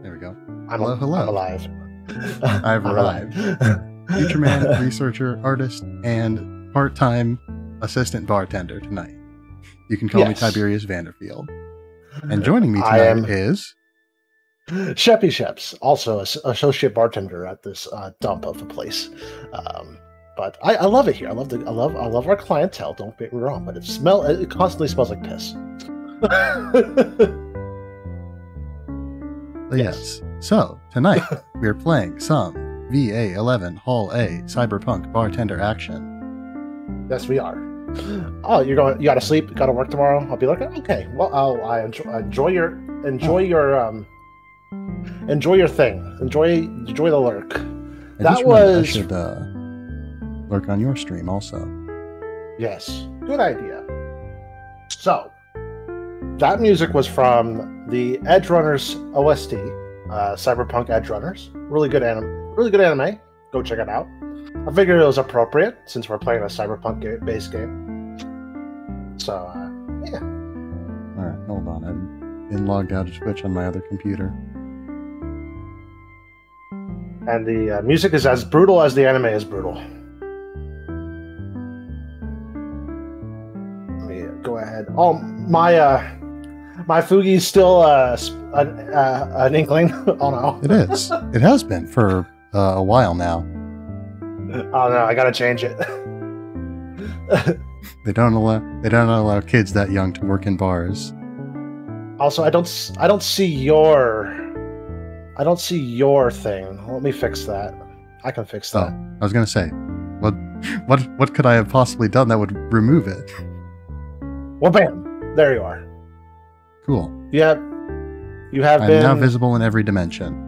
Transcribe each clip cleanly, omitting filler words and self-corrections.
There we go. Hello, hello. I'm alive. I've arrived. Future man, researcher, artist, and part-time assistant bartender tonight. You can call me Tiberius Vanderfield. And joining me tonight is... Sheppy Sheps, also an associate bartender at this dump of a place. But I love it here. I love our clientele, don't get me wrong, but it constantly smells like piss. Yes. So, tonight, we're playing some VA-11 Hall-A Cyberpunk Bartender Action. Yes, we are. Oh, you gotta sleep, gotta work tomorrow? I'll be like, okay, well, enjoy your thing. Enjoy the lurk. I should lurk on your stream also. Yes, good idea. So, that music was from the Edge Runners OST, Cyberpunk Edge Runners. Really good anime. Go check it out. I figured it was appropriate since we're playing a cyberpunk based game. So, yeah. All right, hold on. I've been logged out of Twitch on my other computer. And the music is as brutal as the anime is brutal. Let me go ahead. Oh, my Fugi's still an Inkling. Oh no, it is. It has been for a while now. Oh no, I gotta change it. They don't allow kids that young to work in bars. Also, I don't see your thing. Let me fix that. I can fix that. Oh, I was gonna say, what could I have possibly done that would remove it? Well, bam! There you are. Cool. Yeah, I'm now visible in every dimension.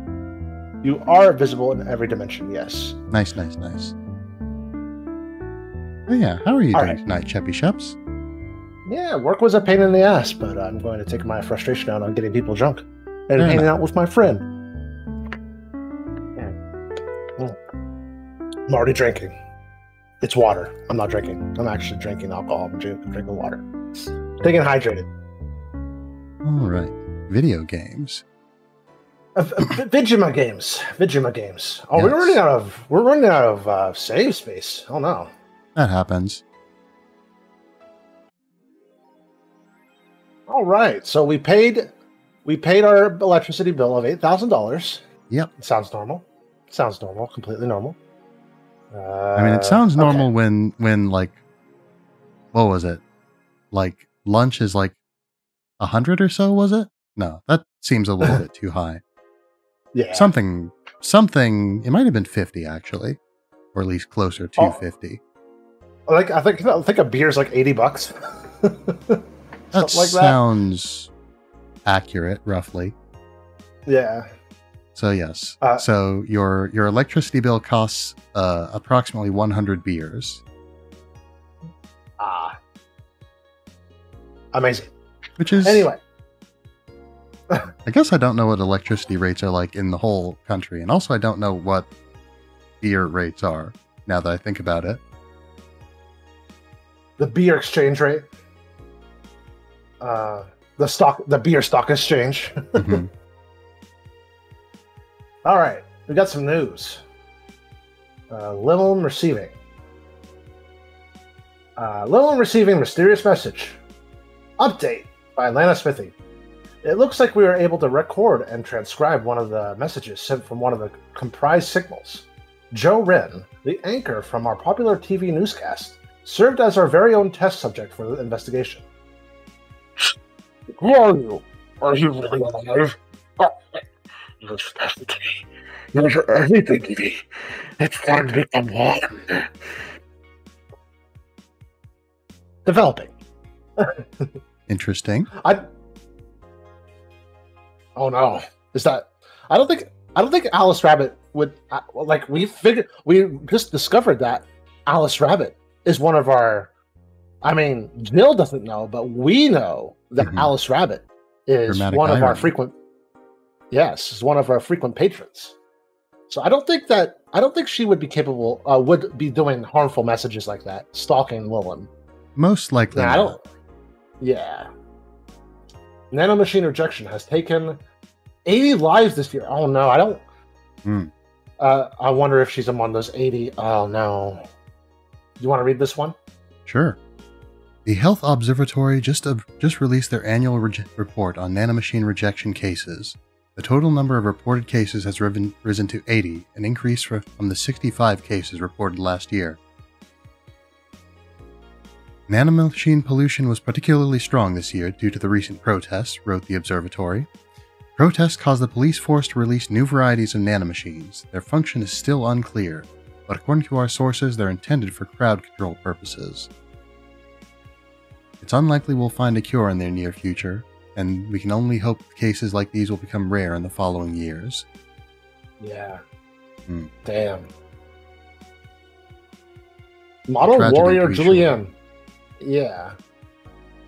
You are visible in every dimension, yes. Nice, nice, nice. Oh yeah, how are you doing tonight, Sheppy Sheps? Yeah, work was a pain in the ass, but I'm going to take my frustration out on getting people drunk and hanging out with my friend. I'm already drinking. It's water. I'm not drinking. I'm actually drinking alcohol. I'm drinking water. Staying hydrated. All right. Video games. Vigima games. Oh, yes. We're running out of save space. Oh no, that happens. All right, so we paid our electricity bill of $8,000. Yep, it sounds normal. Completely normal. I mean, it sounds normal when like, what was it? Like lunch is like 100 or so, was it? No, that seems a little bit too high. Yeah. Something. It might have been 50 actually, or at least closer to 50. Like I think a beer's like $80. That sounds accurate, roughly. Yeah. So yes. So your electricity bill costs approximately 100 beers. Ah. Amazing. Which is anyway. I guess I don't know what electricity rates are like in the whole country, and also I don't know what beer rates are, now that I think about it. The beer exchange rate. The beer stock exchange. Mm-hmm. All right, we got some news. Lilim receiving. Lilim receiving mysterious message. Update by Lana Smithy. It looks like we were able to record and transcribe one of the messages sent from one of the comprised signals. Joe Wren, the anchor from our popular TV newscast, served as our very own test subject for the investigation. Who are you? Are you really alive? Oh, you're special to me. You're everything to me. It's time to become one. Developing. Interesting. Oh no! Is that? I don't think Alice Rabbit would like. We just discovered that Alice Rabbit is one of our. I mean, Jill doesn't know, but we know that Alice Rabbit is one of our frequent patrons. So I don't think she would be capable. Would be doing harmful messages like that, stalking Lilim. Most likely. Yeah, yeah. Nanomachine rejection has taken 80 lives this year. Oh no, I don't. I wonder if she's among those 80. Oh no. You want to read this one? Sure. The Health Observatory just released their annual report on nanomachine rejection cases. The total number of reported cases has risen to 80, an increase from the 65 cases reported last year. Nanomachine pollution was particularly strong this year due to the recent protests, wrote the observatory. Protests caused the police force to release new varieties of nanomachines. Their function is still unclear, but according to our sources, they're intended for crowd control purposes. It's unlikely we'll find a cure in the near future, and we can only hope cases like these will become rare in the following years. Yeah. Damn. Model warrior Julian. Yeah.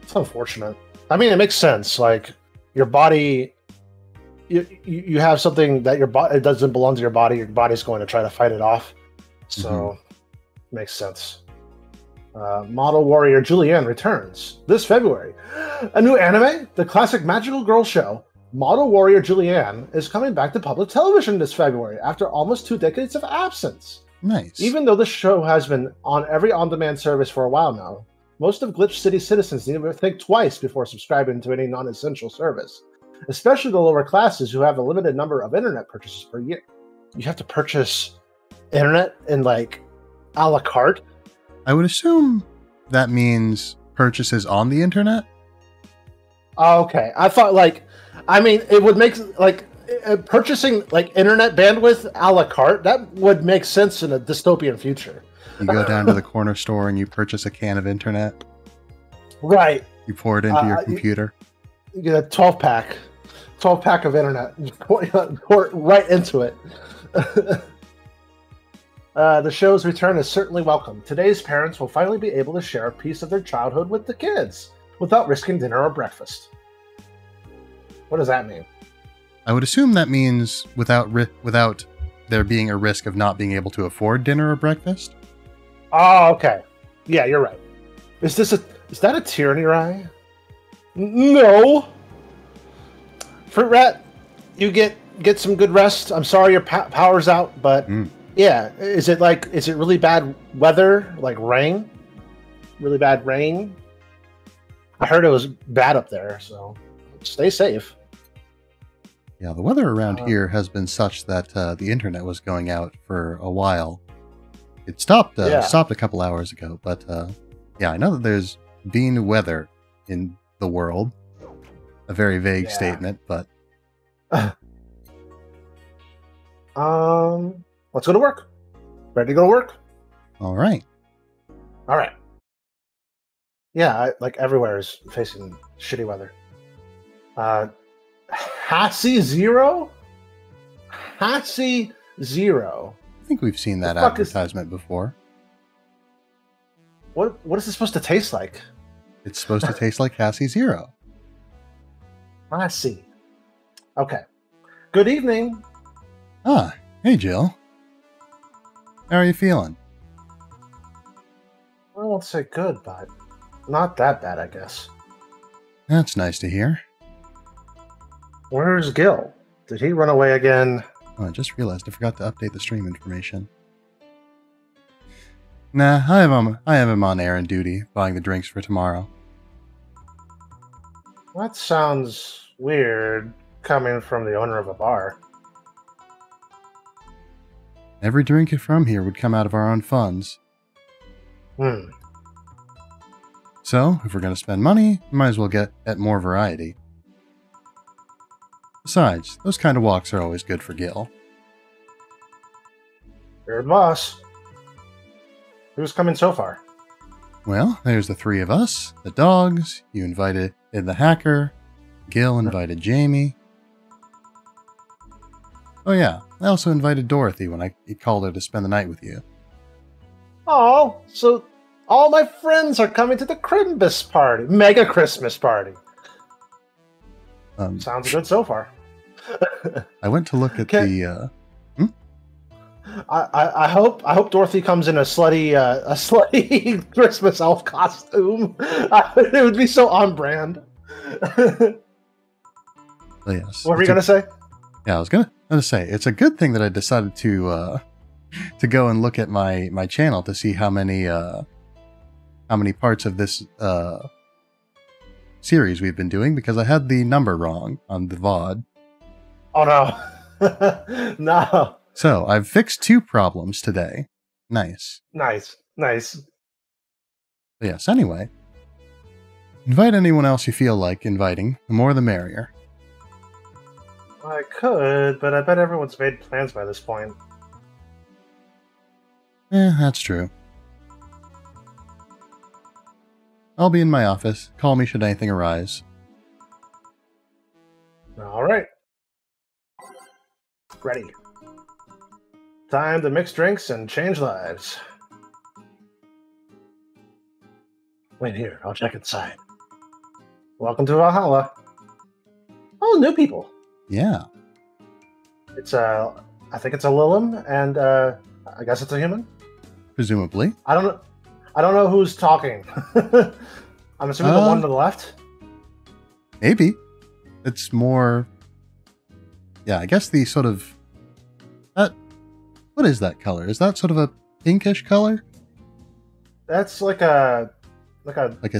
It's unfortunate. I mean, it makes sense. Like, your body, you have something that your body, it doesn't belong to your body. Your body's going to try to fight it off. So, it makes sense. Model warrior Julianne returns this February. A new anime, the classic magical girl show, Model Warrior Julianne, is coming back to public television this February after almost 2 decades of absence. Nice. Even though the show has been on every on-demand service for a while now, most of Glitch City citizens need to think twice before subscribing to any non-essential service, especially the lower classes who have a limited number of internet purchases per year. You have to purchase internet in, like, a la carte? I would assume that means purchases on the internet. Okay, I thought, like, I mean, it would make, like, purchasing, like, internet bandwidth a la carte, that would make sense in a dystopian future. You go down to the corner store and you purchase a can of internet. Right. You pour it into your computer. You get a 12-pack of internet. You pour it right into it. The show's return is certainly welcome. Today's parents will finally be able to share a piece of their childhood with the kids without risking dinner or breakfast. What does that mean? I would assume that means without there being a risk of not being able to afford dinner or breakfast. Oh, okay. Yeah, you're right. Is that a tyranny, Ryan? No. Fruit Rat, you get some good rest. I'm sorry your power's out, but. Yeah, is it really bad weather, like rain? Really bad rain? I heard it was bad up there, so stay safe. Yeah, the weather around here has been such that the internet was going out for a while. It stopped a couple hours ago, but yeah, I know that there's bean weather in the world. A very vague statement, but... Let's go to work. Ready to go to work? All right. Yeah, like everywhere is facing shitty weather. Hashi Zero. I think we've seen that advertisement before. What is it supposed to taste like? It's supposed to taste like Hashi Zero. I see. Okay. Good evening. Ah, hey Jill. How are you feeling? I won't say good, but not that bad, I guess. That's nice to hear. Where's Gil? Did he run away again? Oh, I just realized I forgot to update the stream information. Nah, I have him on errand duty, buying the drinks for tomorrow. That sounds weird, coming from the owner of a bar. Every drink from here would come out of our own funds. So, if we're going to spend money, we might as well get at more variety. Besides, those kind of walks are always good for Gil. Your boss. Who's coming so far? Well, there's the three of us, the dogs, you invited in the hacker, Gil invited Jamie. Oh yeah, I also invited Dorothy when I called her to spend the night with you. Oh, so all my friends are coming to the Crimbus party. Mega Christmas party. Sounds good so far. I went to look at the... I hope Dorothy comes in a slutty Christmas elf costume. It would be so on brand. Yes. What were you going to say? Yeah, I was gonna say it's a good thing that I decided to go and look at my channel to see how many parts of this series we've been doing, because I had the number wrong on the VOD. Oh no. No. So I've fixed two problems today. Nice. Nice. Nice. Yes, anyway. Invite anyone else you feel like inviting. The more the merrier. I could, but I bet everyone's made plans by this point. Eh, that's true. I'll be in my office. Call me should anything arise. Alright. Ready. Time to mix drinks and change lives. Wait here, I'll check inside. Welcome to Valhalla. Oh, new people. Yeah. It's I think it's a Lilim, and I guess it's a human. Presumably. I don't know who's talking. I'm assuming the one to the left. Maybe. It's more. Yeah, I guess the sort of. What is that color? Is that sort of a pinkish color? That's like a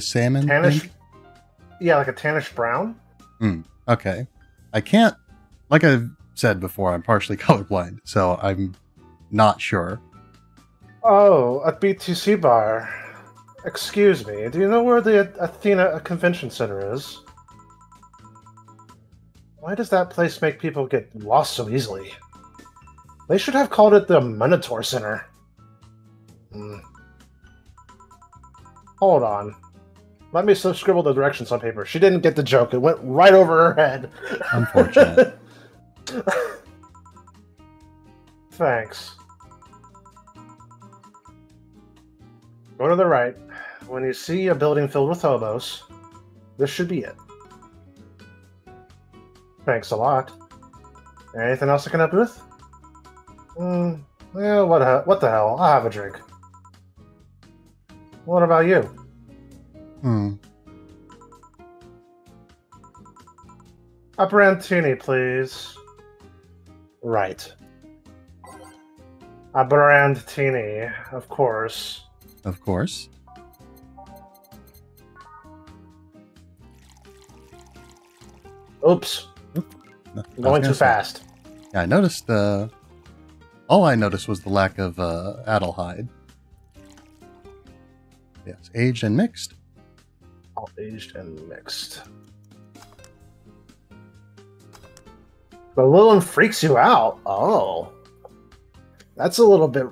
salmon tannish. Pink? Yeah, like a tannish brown. Hmm. Okay. I can't. Like I've said before, I'm partially colorblind, so I'm not sure. Oh, a BTC bar. Excuse me, do you know where the Athena Convention Center is? Why does that place make people get lost so easily? They should have called it the Minotaur Center. Hmm. Hold on. Let me scribble the directions on paper. She didn't get the joke. It went right over her head. Unfortunate. Thanks. Go to the right. When you see a building filled with hobos, this should be it. Thanks a lot. Anything else I can help you with? Yeah, what the hell? I'll have a drink. What about you? A Brantini, please. Right. A Brantini, of course. Of course. Oops. Going too fast. Yeah, I noticed the... All I noticed was the lack of Adelheid. Yes, aged and mixed. All aged and mixed. The little one freaks you out. Oh. That's a little bit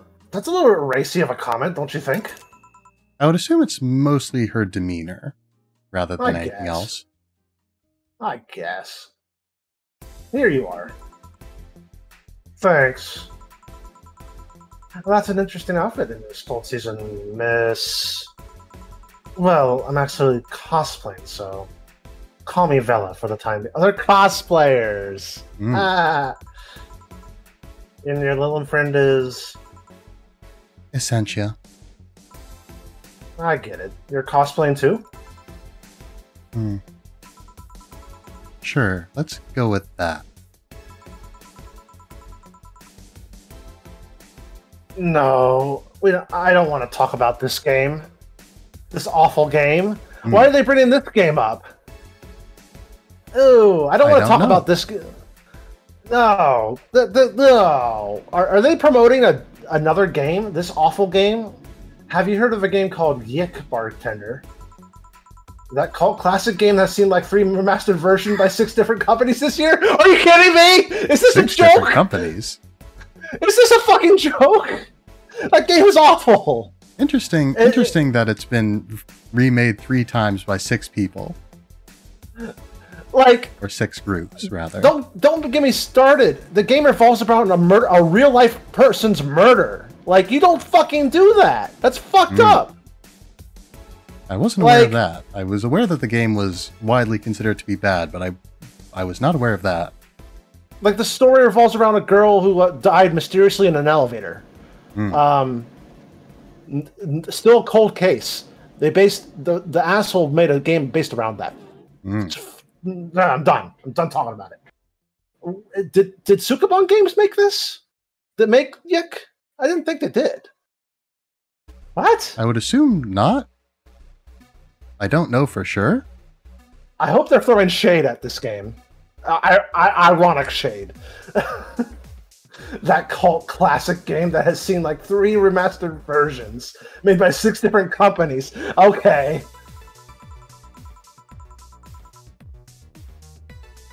racy of a comment, don't you think? I would assume it's mostly her demeanor, rather than anything else. I guess. Here you are. Thanks. Well, that's an interesting outfit in this fall season, Miss... Well, I'm actually cosplaying, so... Call me Vela for the time being. Other cosplayers! Mm. Ah! And your little friend is... Essentia. I get it. You're cosplaying too? Hmm. Sure, let's go with that. No, I don't want to talk about this game. This awful game. Mm. Why are they bringing this game up? Ooh, I don't want to talk about this. No. No. Are they promoting another game? This awful game? Have you heard of a game called Yick Bartender? That cult classic game that's seen like 3 remastered versions by 6 different companies this year? Are you kidding me? Is this a joke? 6 different companies? Is this a fucking joke? That game was awful. Interesting that it's been remade 3 times by 6 people. Like, or 6 groups, rather. Don't get me started. The game revolves around a real life person's murder. Like, you don't fucking do that. That's fucked up. I wasn't aware of that. I was aware that the game was widely considered to be bad, but I was not aware of that. Like, the story revolves around a girl who died mysteriously in an elevator. Mm. Still a cold case. They based the asshole made a game based around that. Mm. I'm done. I'm done talking about it. Did Sukabon Games make this? Did they make Yik? I didn't think they did. What? I would assume not. I don't know for sure. I hope they're throwing shade at this game. Ironic shade. That cult classic game that has seen like 3 remastered versions made by 6 different companies. Okay.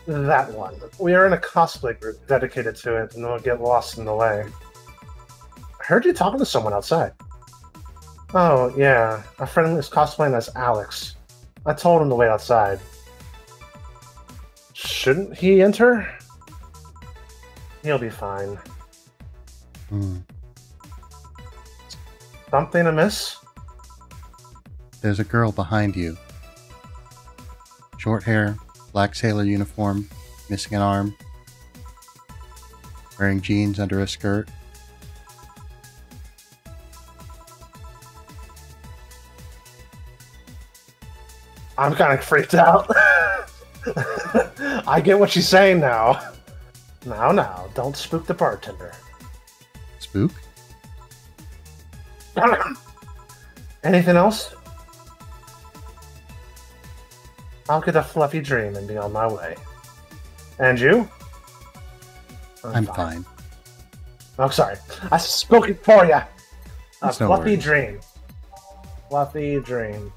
That one. We are in a cosplay group dedicated to it, and we'll get lost in the way. I heard you talking to someone outside. Oh, yeah. A friend is cosplaying as Alex. I told him to wait outside. Shouldn't he enter? He'll be fine. Hmm. Something amiss? There's a girl behind you. Short hair, black sailor uniform, missing an arm, wearing jeans under a skirt. I'm kind of freaked out. I get what she's saying now. Now, don't spook the bartender. Spook? Anything else? I'll get a fluffy dream and be on my way. And you? I'm fine. Oh, sorry. I spoke it for you. A fluffy dream. Fluffy dream.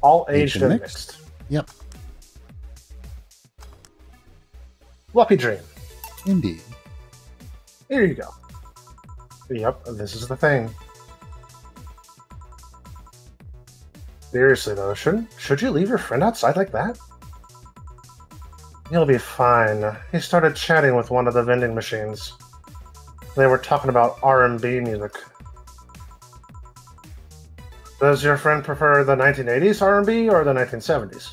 All aged and mixed. Yep. Lucky Dream. Indeed. Here you go. Yep, this is the thing. Seriously, though, should you leave your friend outside like that? He'll be fine. He started chatting with one of the vending machines. They were talking about R&B music. Does your friend prefer the 1980s R&B or the 1970s?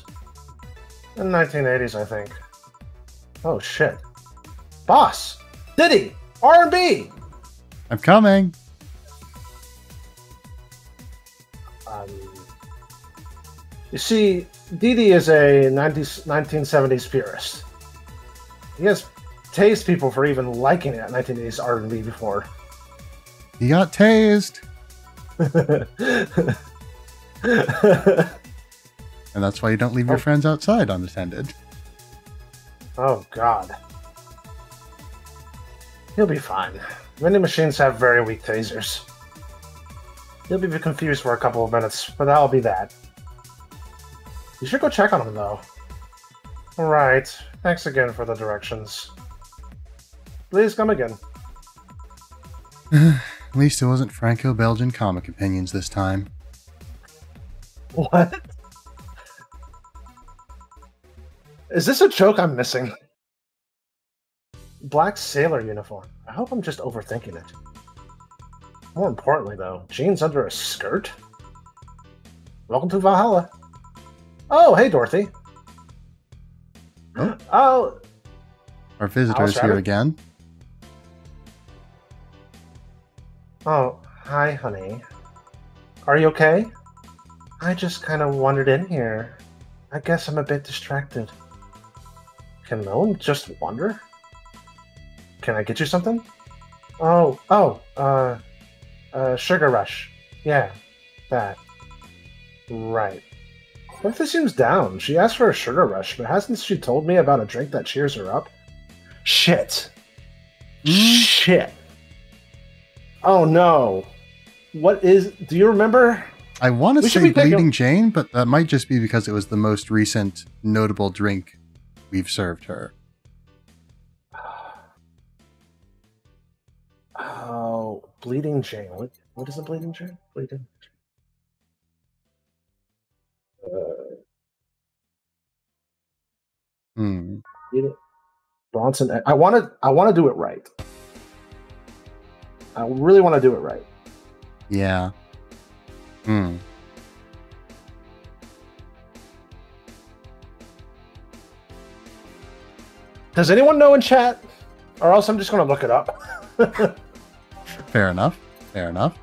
The 1980s, I think. Oh, shit. Boss! Diddy! R&B! I'm coming! You see, Didi is a 1970s purist. He has tased people for even liking it 1980s R&B before. He got tased! And that's why you don't leave your friends outside unattended. Oh, God. He'll be fine. Vending machines have very weak tasers. He'll be confused for a couple of minutes, but that'll be that. You should go check on him, though. Alright. Thanks again for the directions. Please come again. At least it wasn't Franco-Belgian comic opinions this time. What? Is this a joke I'm missing? Black sailor uniform. I hope I'm just overthinking it. More importantly, though, jeans under a skirt? Welcome to Valhalla. Oh, hey, Dorothy. Oh. Our visitor's here again. Oh, hi, honey. Are you okay? I just kind of wandered in here. I guess I'm a bit distracted. Can no one just wander? Can I get you something? Sugar rush. Yeah, that. Right. Dorothy seems down. She asked for a sugar rush, but hasn't she told me about a drink that cheers her up? Shit. Shit. Oh no! What is? Do you remember? I want to say Bleeding Jane, but that might just be because it was the most recent notable drink we've served her. Oh, Bleeding Jane. What is a Bleeding Jane? Bleeding. Bronson. I want to do it right. I really want to do it right. Yeah. Hmm. Does anyone know in chat? Or else I'm just going to look it up. Fair enough. Fair enough.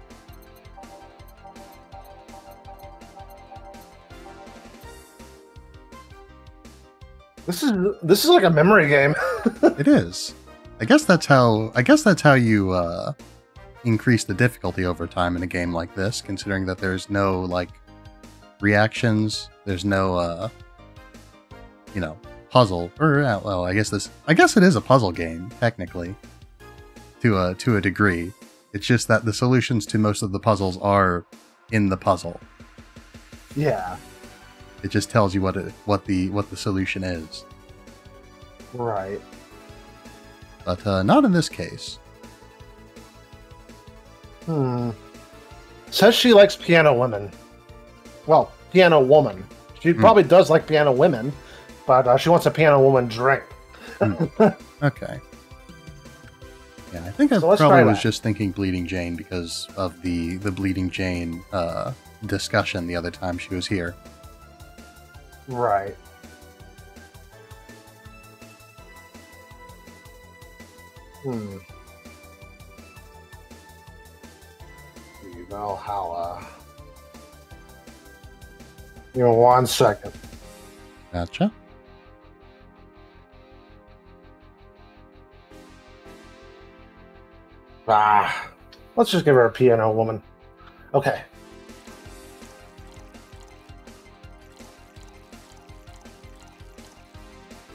This is like a memory game. It is. I guess that's how you increase the difficulty over time in a game like this, considering that there's no like reactions, there's no you know, puzzle, or well, I guess it is a puzzle game technically, to a degree. It's just that the solutions to most of the puzzles are in the puzzle. Yeah. It just tells you what the solution is. Right. But not in this case. Hmm. Says she likes piano women. Well, piano woman. She probably does like piano women, but she wants a piano woman drink. Okay. Yeah, I think I probably was just thinking Bleeding Jane because of the Bleeding Jane discussion the other time she was here. Right. Hmm. Valhalla. Give me 1 second. Gotcha. Ah, let's just give her a piano woman. Okay.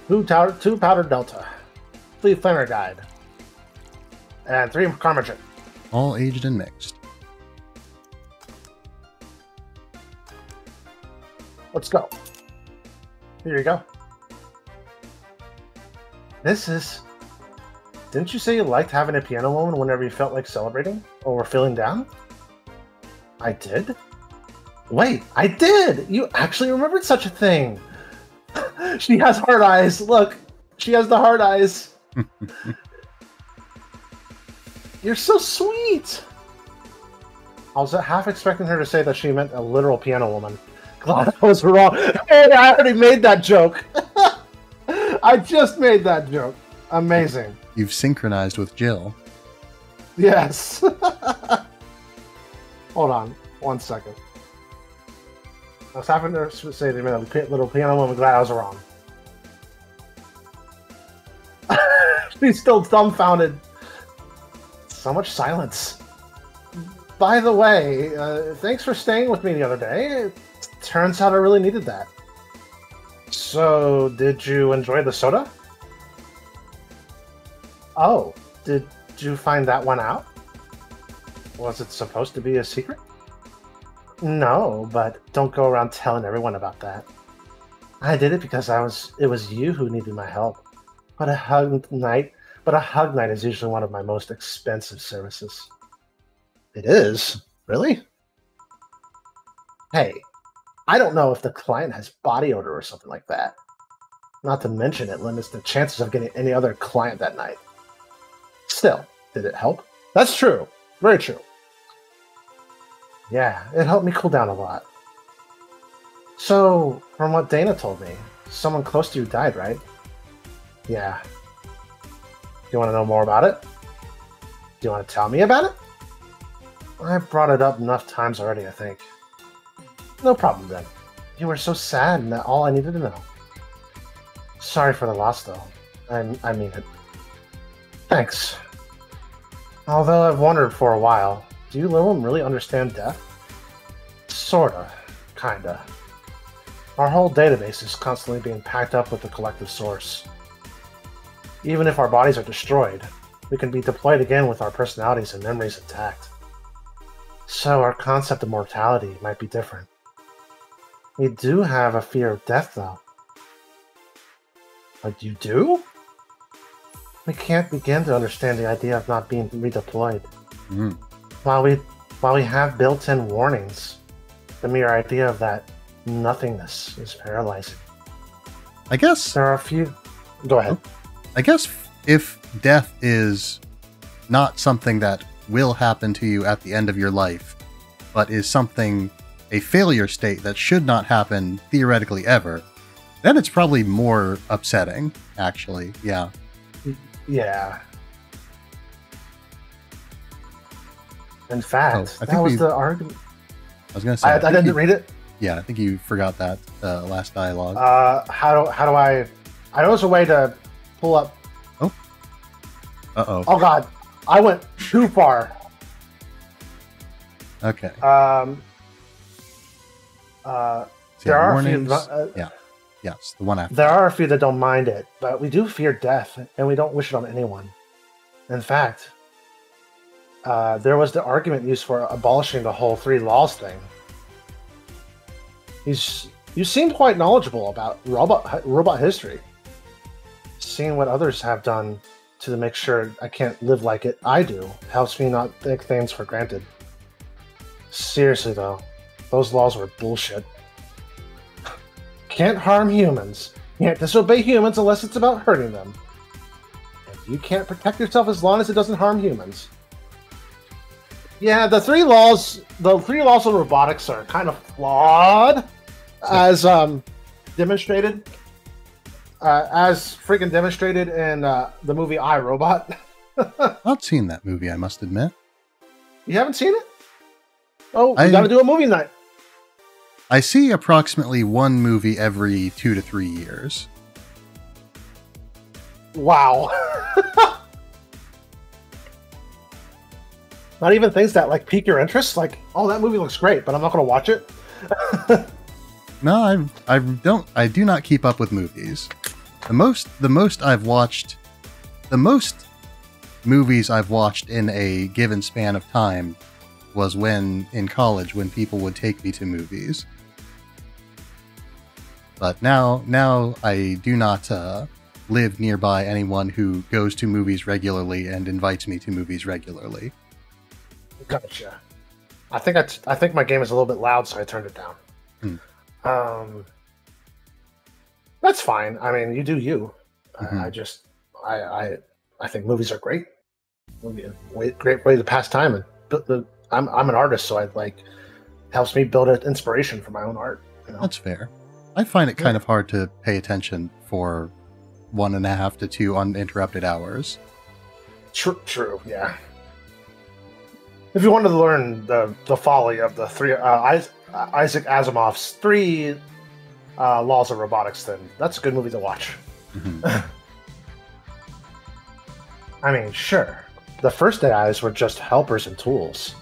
Two powder delta, 3 flamer guide, and 3 carmagen. All aged and mixed. Let's go. Here you go. This is... Didn't you say you liked having a piano woman whenever you felt like celebrating or were feeling down? I did? Wait, I did! You actually remembered such a thing! She has hard eyes! Look! She has the hard eyes! You're so sweet! I was half expecting her to say that she meant a literal piano woman. God, that was wrong. Hey, I already made that joke. I just made that joke. Amazing. You've synchronized with Jill. Yes. Hold on 1 second. I was having to say they made a little piano woman. Glad I was wrong. She's still dumbfounded. So much silence. By the way, thanks for staying with me the other day. Turns out I really needed that. So, did you enjoy the soda? Oh, did you find that one out? Was it supposed to be a secret? No, but don't go around telling everyone about that. I did it because it was you who needed my help. But a hug night is usually one of my most expensive services. It is? Really? Hey. I don't know if the client has body odor or something like that. Not to mention it limits the chances of getting any other client that night. Still, did it help? That's true. Very true. Yeah, it helped me cool down a lot. So, from what Dana told me, someone close to you died, right? Yeah. You want to know more about it? Do you want to tell me about it? I brought it up enough times already, I think. No problem, then. You were so sad, and that's all I needed to know. Sorry for the loss, though. I mean it. Thanks. Although I've wondered for a while, do you, Lilim, really understand death? Sorta. Kinda. Our whole database is constantly being packed up with the collective source. Even if our bodies are destroyed, we can be deployed again with our personalities and memories intact. So our concept of mortality might be different. We do have a fear of death, though. But you do? We can't begin to understand the idea of not being redeployed. Mm. While we have built-in warnings, the mere idea of that nothingness is paralyzing. I guess... There are a few... Go ahead. I guess if death is not something that will happen to you at the end of your life, but is something... a failure state that should not happen theoretically ever, then it's probably more upsetting, actually. Yeah. Yeah. In fact, that was the argument. I was going to say... I didn't read it? Yeah, I think you forgot that last dialogue. How do I I know there's a way to pull up. Oh. Uh-oh. Oh, God. I went too far. Okay. There are warnings. A few... yeah. Yes, the one after. There are a few that don't mind it, but we do fear death, and we don't wish it on anyone. In fact, there was the argument used for abolishing the whole 3 laws thing. You seem quite knowledgeable about robot history. Seeing what others have done to make sure I can't live like it I do helps me not take things for granted. Seriously, though, those laws were bullshit. Can't harm humans. Can't disobey humans unless it's about hurting them. And you can't protect yourself as long as it doesn't harm humans. Yeah, the three laws of robotics are kind of flawed, as demonstrated. As freaking demonstrated in the movie I, Robot. Not seen that movie, I must admit. You haven't seen it? Oh, we gotta do a movie night. I see approximately 1 movie every 2 to 3 years. Wow. Not even things that like pique your interest, like, oh, that movie looks great, but I'm not going to watch it. No, I do not keep up with movies. The most movies I've watched in a given span of time was when in college, when people would take me to movies. But now I do not live nearby anyone who goes to movies regularly and invites me to movies regularly. Gotcha. I think my game is a little bit loud, so I turned it down. Hmm. That's fine. I mean, you do you. Mm-hmm. I think movies are great. Great way to pass time, and I'm an artist, so it like helps me build an inspiration for my own art. You know? That's fair. I find it kind of hard to pay attention for 1.5 to 2 uninterrupted hours. True. Yeah. If you wanted to learn the folly of the three Isaac Asimov's 3 laws of robotics, then that's a good movie to watch. Mm-hmm. I mean, sure, the first AIs were just helpers and tools,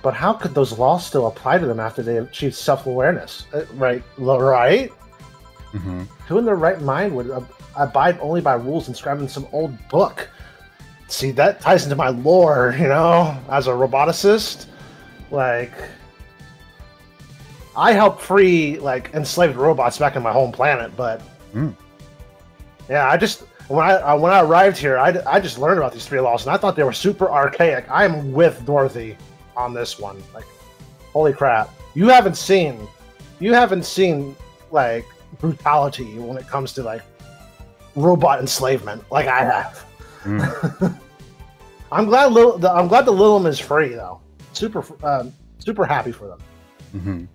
but how could those laws still apply to them after they achieved self-awareness? Right? Mm-hmm. Who in their right mind would abide only by rules inscribed in some old book? See, that ties into my lore, you know, as a roboticist. Like, I helped free, like, enslaved robots back in my home planet, but... Mm. Yeah, when I arrived here, I just learned about these 3 laws, and I thought they were super archaic. I'm with Dorothy on this one. Like, holy crap. You haven't seen, like, brutality when it comes to, like, robot enslavement, like I have. Mm. I'm glad the Lilim is free, though. Super happy for them. Mm-hmm.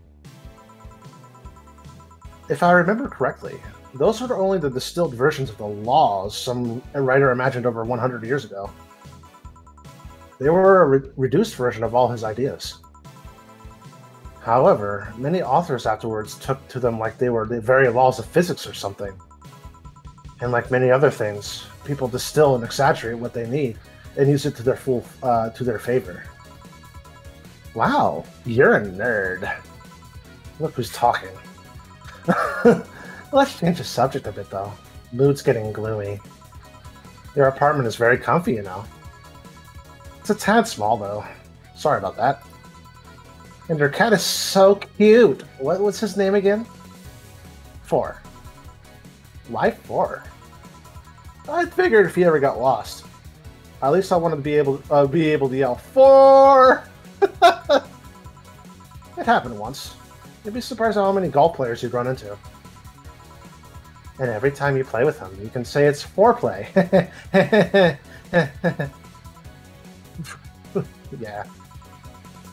If I remember correctly, those were only the distilled versions of the laws some writer imagined over 100 years ago. They were a reduced version of all his ideas. However, many authors afterwards took to them like they were the very laws of physics or something. And like many other things, people distill and exaggerate what they need and use it to their full favor. Wow, you're a nerd. Look who's talking. Let's change the subject a bit, though. Mood's getting gloomy. Your apartment is very comfy, you know. It's a tad small, though. Sorry about that. And your cat is so cute. What was his name again? 4. Why 4? I figured if he ever got lost, at least I wanted to be able to yell 4. It happened once. You'd be surprised at how many golf players you'd run into. And every time you play with him, you can say it's foreplay. Yeah.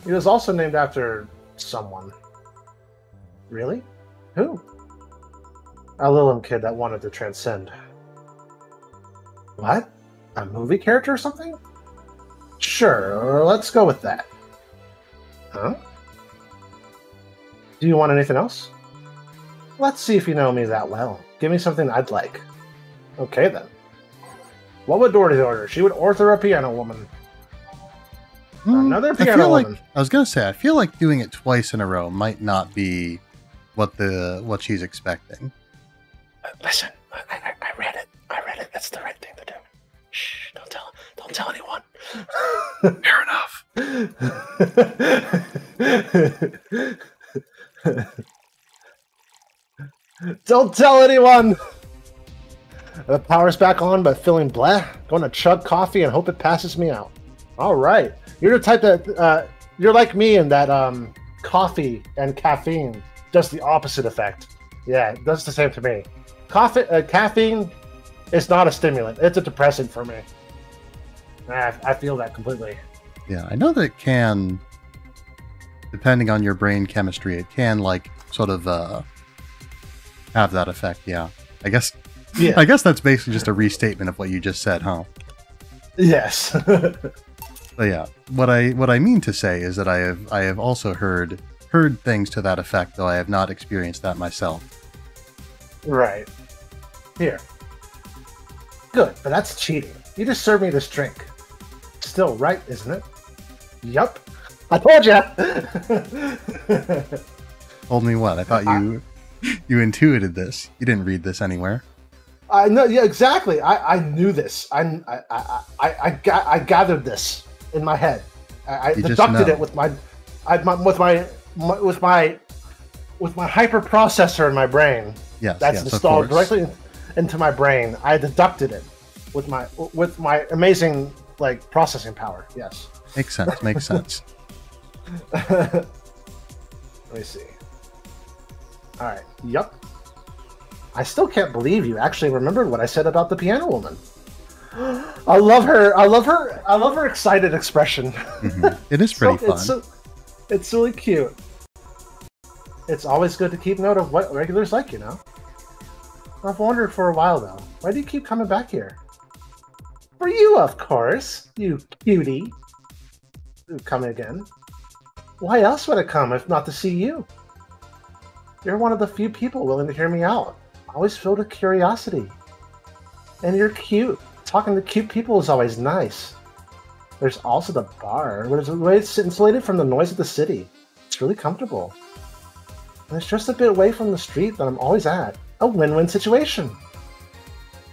He was also named after someone. Really? Who? A Lilim kid that wanted to transcend. What? A movie character or something? Sure, let's go with that. Huh? Do you want anything else? Let's see if you know me that well. Give me something I'd like. Okay, then. What would Dorothy order? She would order a piano woman. Another piano woman. Like, I was going to say, I feel like doing it twice in a row might not be what she's expecting. Listen, I read it. I read it. That's the right thing to do. Shh, don't tell anyone. Fair enough. Don't tell anyone! The power's back on by feeling bleh. Going to chug coffee and hope it passes me out. All right. You're the type that, you're like me in that coffee and caffeine does the opposite effect. Yeah, it does the same to me. Caffeine is not a stimulant. It's a depressant for me. I feel that completely. Yeah, I know that it can, depending on your brain chemistry, it can, like, sort of... have that effect, yeah. I guess. Yeah. I guess that's basically just a restatement of what you just said, huh? Yes. But yeah, what I mean to say is that I have also heard things to that effect, though I have not experienced that myself. Right. Here. Good, but that's cheating. You just served me this drink. Still right, isn't it? Yup. I told ya. Told me what? I thought you. You intuited this. You didn't read this anywhere. I know. Yeah, exactly. I knew this. I gathered this in my head. I deducted it with my hyperprocessor in my brain. Yes, that's installed directly into my brain. I deducted it with my amazing processing power. Yes. Makes sense. Makes sense. Let me see. All right. Yep. I still can't believe you actually remembered what I said about the piano woman. I love her. I love her. I love her excited expression. Mm-hmm. It is pretty fun. It's really cute. It's always good to keep note of what regulars like, you know. I've wandered for a while though. Why do you keep coming back here? For you, of course. You cutie. Come again. Why else would I come if not to see you? You're one of the few people willing to hear me out. I always filled with curiosity. And you're cute. Talking to cute people is always nice. There's also the bar, where it's insulated from the noise of the city. It's really comfortable. And it's just a bit away from the street that I'm always at. A win-win situation.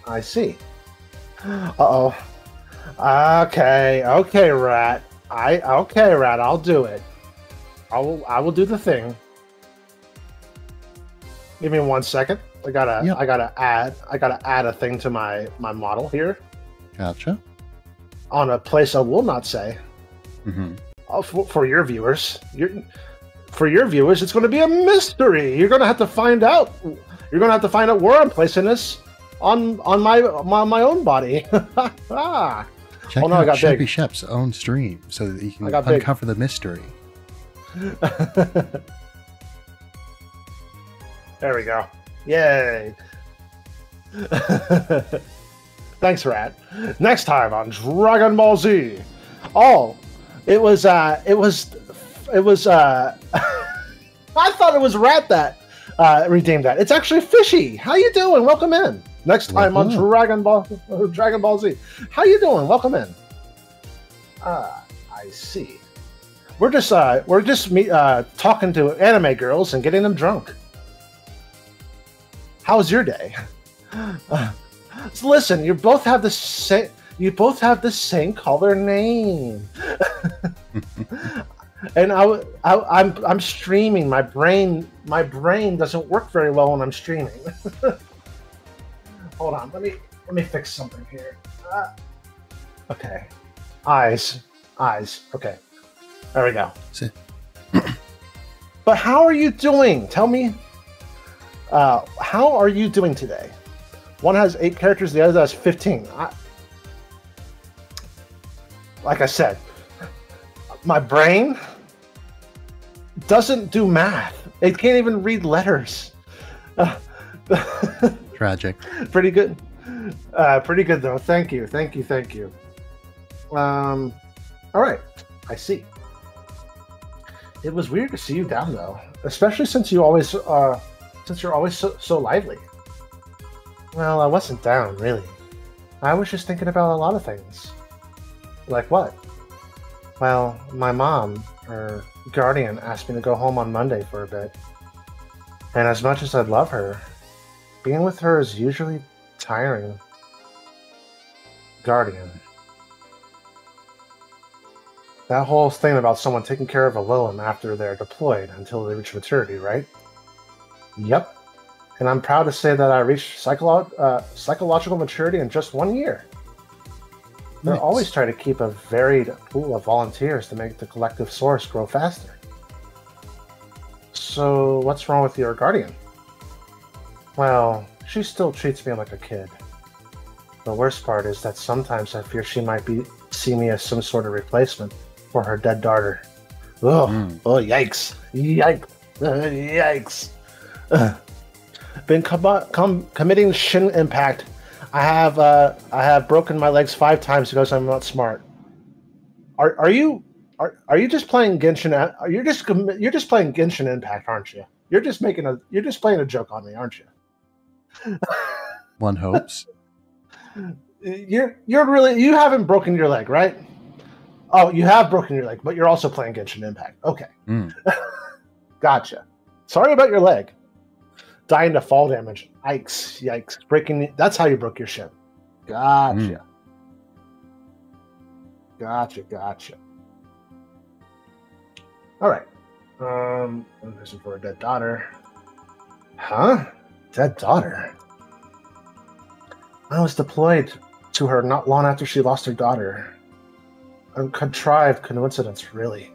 I see. Uh-oh. Okay, Rat. Okay, Rat, I'll do it. I will do the thing. Give me 1 second. I gotta add a thing to my model here. Gotcha. On a place I will not say. Mm-hmm. Oh, for your viewers, it's going to be a mystery. You're going to have to find out. You're going to have to find out where I'm placing this on my own body. Check out Sheppy Sheps' own stream so that you can uncover the mystery. There we go. Yay. Thanks, Rat. Next time on Dragon Ball Z. Oh, it was I thought it was Rat that redeemed that. It's actually Fishy. How you doing? Welcome in. Next time on Dragon Ball Z. How you doing? Welcome in. I see. We're just talking to anime girls and getting them drunk. How's your day? So listen, you both have the same color name. And I'm streaming. My brain doesn't work very well when I'm streaming. Hold on, let me fix something here. Okay, eyes. Okay, there we go. See. But how are you doing? Tell me. How are you doing today? One has 8 characters, the other has 15. Like I said, my brain doesn't do math. It can't even read letters. Tragic. Pretty good. Pretty good though. Thank you. All right. I see. It was weird to see you down though, especially since you always since you're always so lively. Well, I wasn't down, really. I was just thinking about a lot of things. Like what? Well, my mom, her guardian, asked me to go home on Monday for a bit. And as much as I'd love her, being with her is usually tiring. Guardian. That whole thing about someone taking care of a Lilim after they're deployed until they reach maturity, right? Yep. And I'm proud to say that I reached psychological maturity in just 1 year. They're nice. Always trying to keep a varied pool of volunteers to make the collective source grow faster. So what's wrong with your guardian? Well, she still treats me like a kid. The worst part is that sometimes I fear she might see me as some sort of replacement for her dead daughter. Oh, oh, yikes. Yikes. Yikes. Been committing Genshin Impact. I have broken my legs 5 times because I'm not smart. Are you just playing Genshin? You're just playing Genshin Impact, aren't you? You're just playing a joke on me, aren't you? One hopes. You haven't broken your leg, right? Oh, you have broken your leg, but you're also playing Genshin Impact. Okay, gotcha. Sorry about your leg. Dying to fall damage. Yikes! Yikes! Breaking. That's how you broke your shin. Gotcha. Gotcha. Gotcha. All right. I'm looking for a dead daughter. Huh? Dead daughter. I was deployed to her not long after she lost her daughter. A contrived coincidence, really.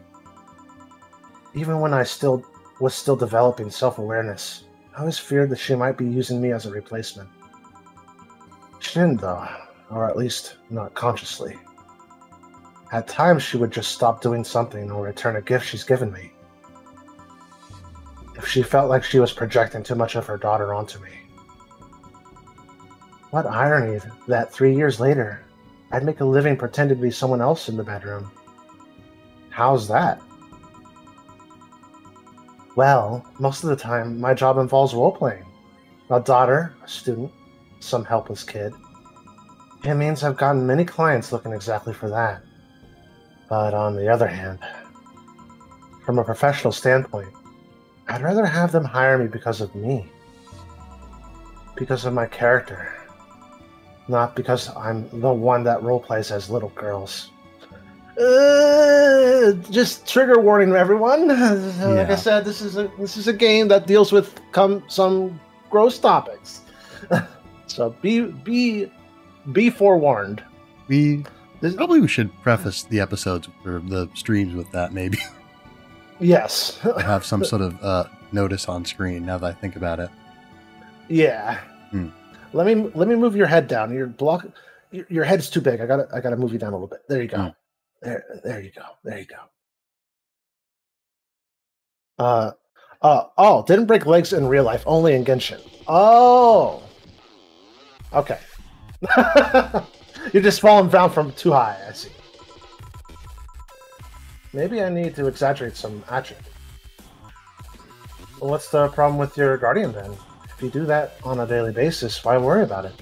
Even when I was still developing self-awareness, I always feared that she might be using me as a replacement. She didn't, though, or at least not consciously. At times, she would just stop doing something or return a gift she's given me. If she felt like she was projecting too much of her daughter onto me. What irony that 3 years later, I'd make a living pretending to be someone else in the bedroom. How's that? Well, most of the time, my job involves role-playing. A daughter, a student, some helpless kid. It means I've gotten many clients looking exactly for that. But on the other hand, from a professional standpoint, I'd rather have them hire me because of me. Because of my character. Not because I'm the one that role-plays as little girls. Just trigger warning, everyone. Like I said, this is a game that deals with some gross topics. So be forewarned. Probably we should preface the episodes or the streams with that, maybe. Yes. Have some sort of notice on screen. Now that I think about it. Yeah. Let me move your head down. Your head's too big. I gotta move you down a little bit. There you go. There you go. There you go. Oh, didn't break legs in real life, only in Genshin. Oh. Okay. You're just falling down from too high, I see. Maybe I need to exaggerate some action. Well, what's the problem with your guardian then? If you do that on a daily basis, why worry about it?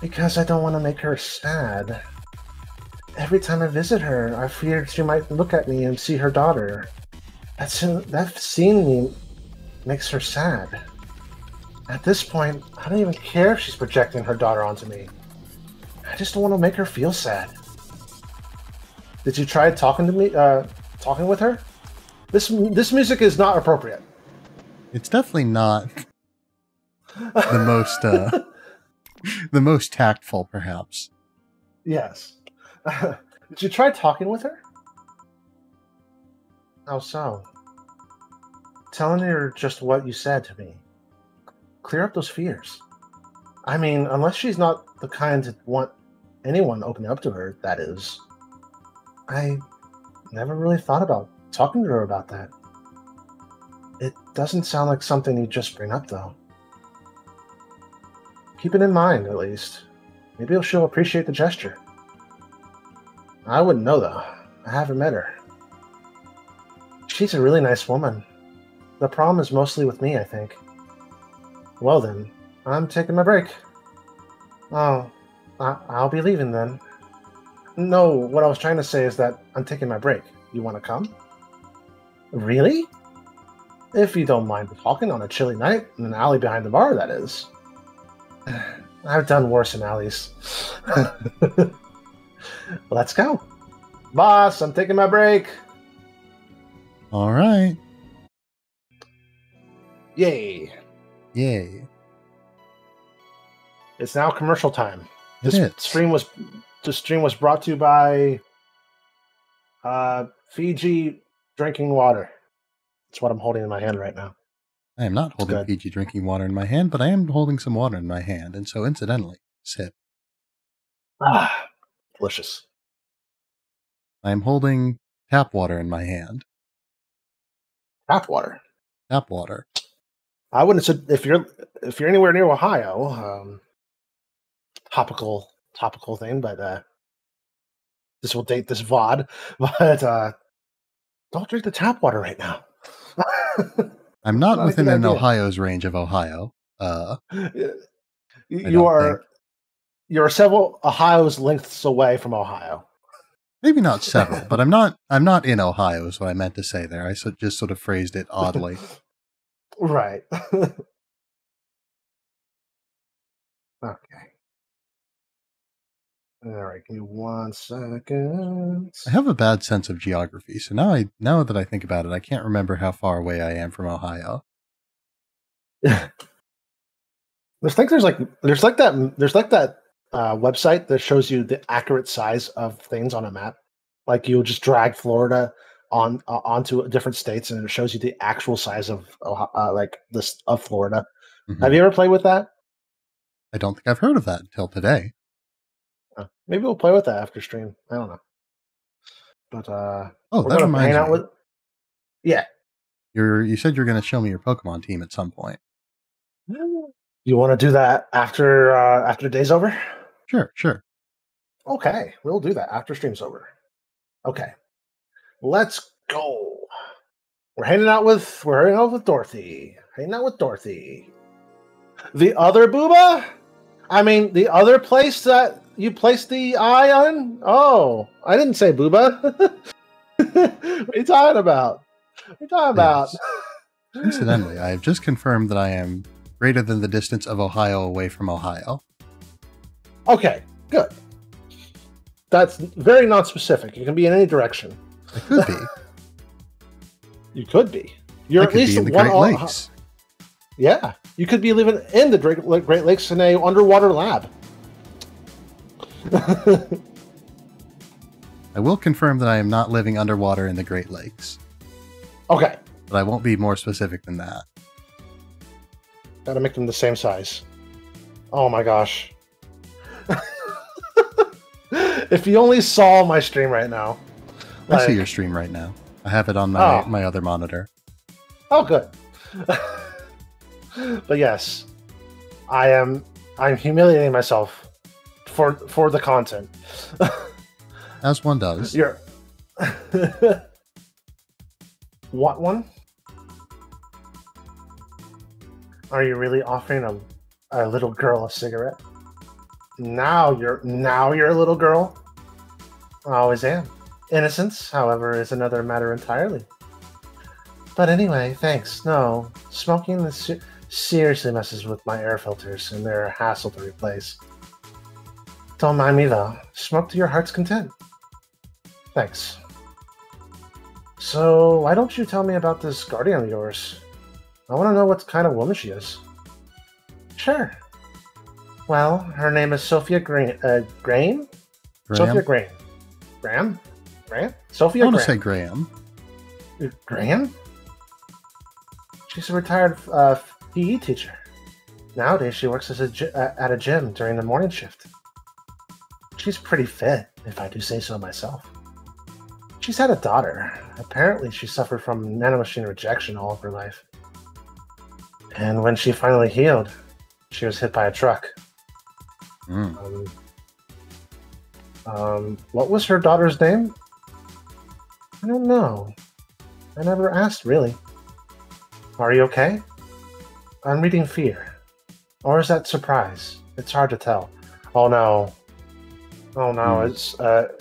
Because I don't want to make her sad. Every time I visit her, I feared she might look at me and see her daughter. That seeing me makes her sad. At this point, I don't even care if she's projecting her daughter onto me. I just don't want to make her feel sad. Did you try talking with her? This music is not appropriate. It's definitely not the most the most tactful, perhaps. Yes. Did you try talking with her? How so? Telling her just what you said to me. Clear up those fears. I mean, unless she's not the kind to want anyone opening up to her, that is. I never really thought about talking to her about that. It doesn't sound like something you just bring up, though. Keep it in mind, at least. Maybe she'll appreciate the gesture. I wouldn't know, though. I haven't met her. She's a really nice woman. The problem is mostly with me, I think. Well then, I'm taking my break. Oh, I'll be leaving then. No, what I was trying to say is that I'm taking my break. You want to come? Really? If you don't mind talking on a chilly night, in an alley behind the bar, that is. I've done worse in alleys. Let's go. Boss, I'm taking my break. All right. Yay. Yay. It's now commercial time. The stream was brought to you by Fiji drinking water. That's what I'm holding in my hand right now. I am not holding Fiji drinking water in my hand, but I am holding some water in my hand, and so incidentally, sip. Ah, delicious. I am holding tap water in my hand. Tap water. Tap water. I wouldn't say if you're anywhere near Ohio, topical thing, but this will date this VOD. But don't drink the tap water right now. I'm not within an Ohio's range of Ohio. You're several Ohio's lengths away from Ohio. Maybe not several, but I'm not in Ohio is what I meant to say there. I just sort of phrased it oddly. Right. Okay. All right, give me one second. I have a bad sense of geography, so now that I think about it, I can't remember how far away I am from Ohio. There's like that website that shows you the accurate size of things on a map. Like you'll just drag Florida onto different states, and it shows you the actual size of of Florida. Mm-hmm. Have you ever played with that? I don't think I've heard of that until today. Maybe we'll play with that after stream. I don't know. But we're going to hang out with. Yeah. You said you're going to show me your Pokemon team at some point. You want to do that after the day's over? Sure. Okay, we'll do that after stream's over. Okay, let's go. We're hanging out with Dorothy. Hanging out with Dorothy. The other Booba. I mean, the other place that you placed the eye on? Oh, I didn't say Booba. What are you talking about? Yes. Incidentally, I have just confirmed that I am greater than the distance of Ohio away from Ohio. Okay, good. That's very non-specific. You can be in any direction. I could be. You could be. You're I could at least be in the one Great Lakes. Yeah, you could be living in the Great Lakes in a underwater lab. I will confirm that I am not living underwater in the Great Lakes. Okay. But I won't be more specific than that. Gotta make them the same size. Oh my gosh. If you only saw my stream right now. Like... I see your stream right now. I have it on my other monitor. Oh, good. But yes, I'm humiliating myself for the content. As one does. You're what one? Are you really offering a little girl a cigarette? Now you're a little girl. I always am. Innocence, however, is another matter entirely. But anyway, thanks. No, smoking this. Seriously messes with my air filters, and they're a hassle to replace. Don't mind me, though. Smoke to your heart's content. Thanks. So, why don't you tell me about this guardian of yours? I want to know what kind of woman she is. Sure. Well, her name is Sophia Graham? Graham? Sophia Graham. Graham? Graham? Sophia Graham. I want to say Graham. Graham? She's a retired... PE teacher. Nowadays, she works as at a gym during the morning shift. She's pretty fit, if I do say so myself. She's had a daughter. Apparently, she suffered from nanomachine rejection all of her life. And when she finally healed, she was hit by a truck. Mm. What was her daughter's name? I don't know. I never asked, really. Are you okay? I'm reading fear. Or is that surprise? It's hard to tell. Oh no. Oh no, it's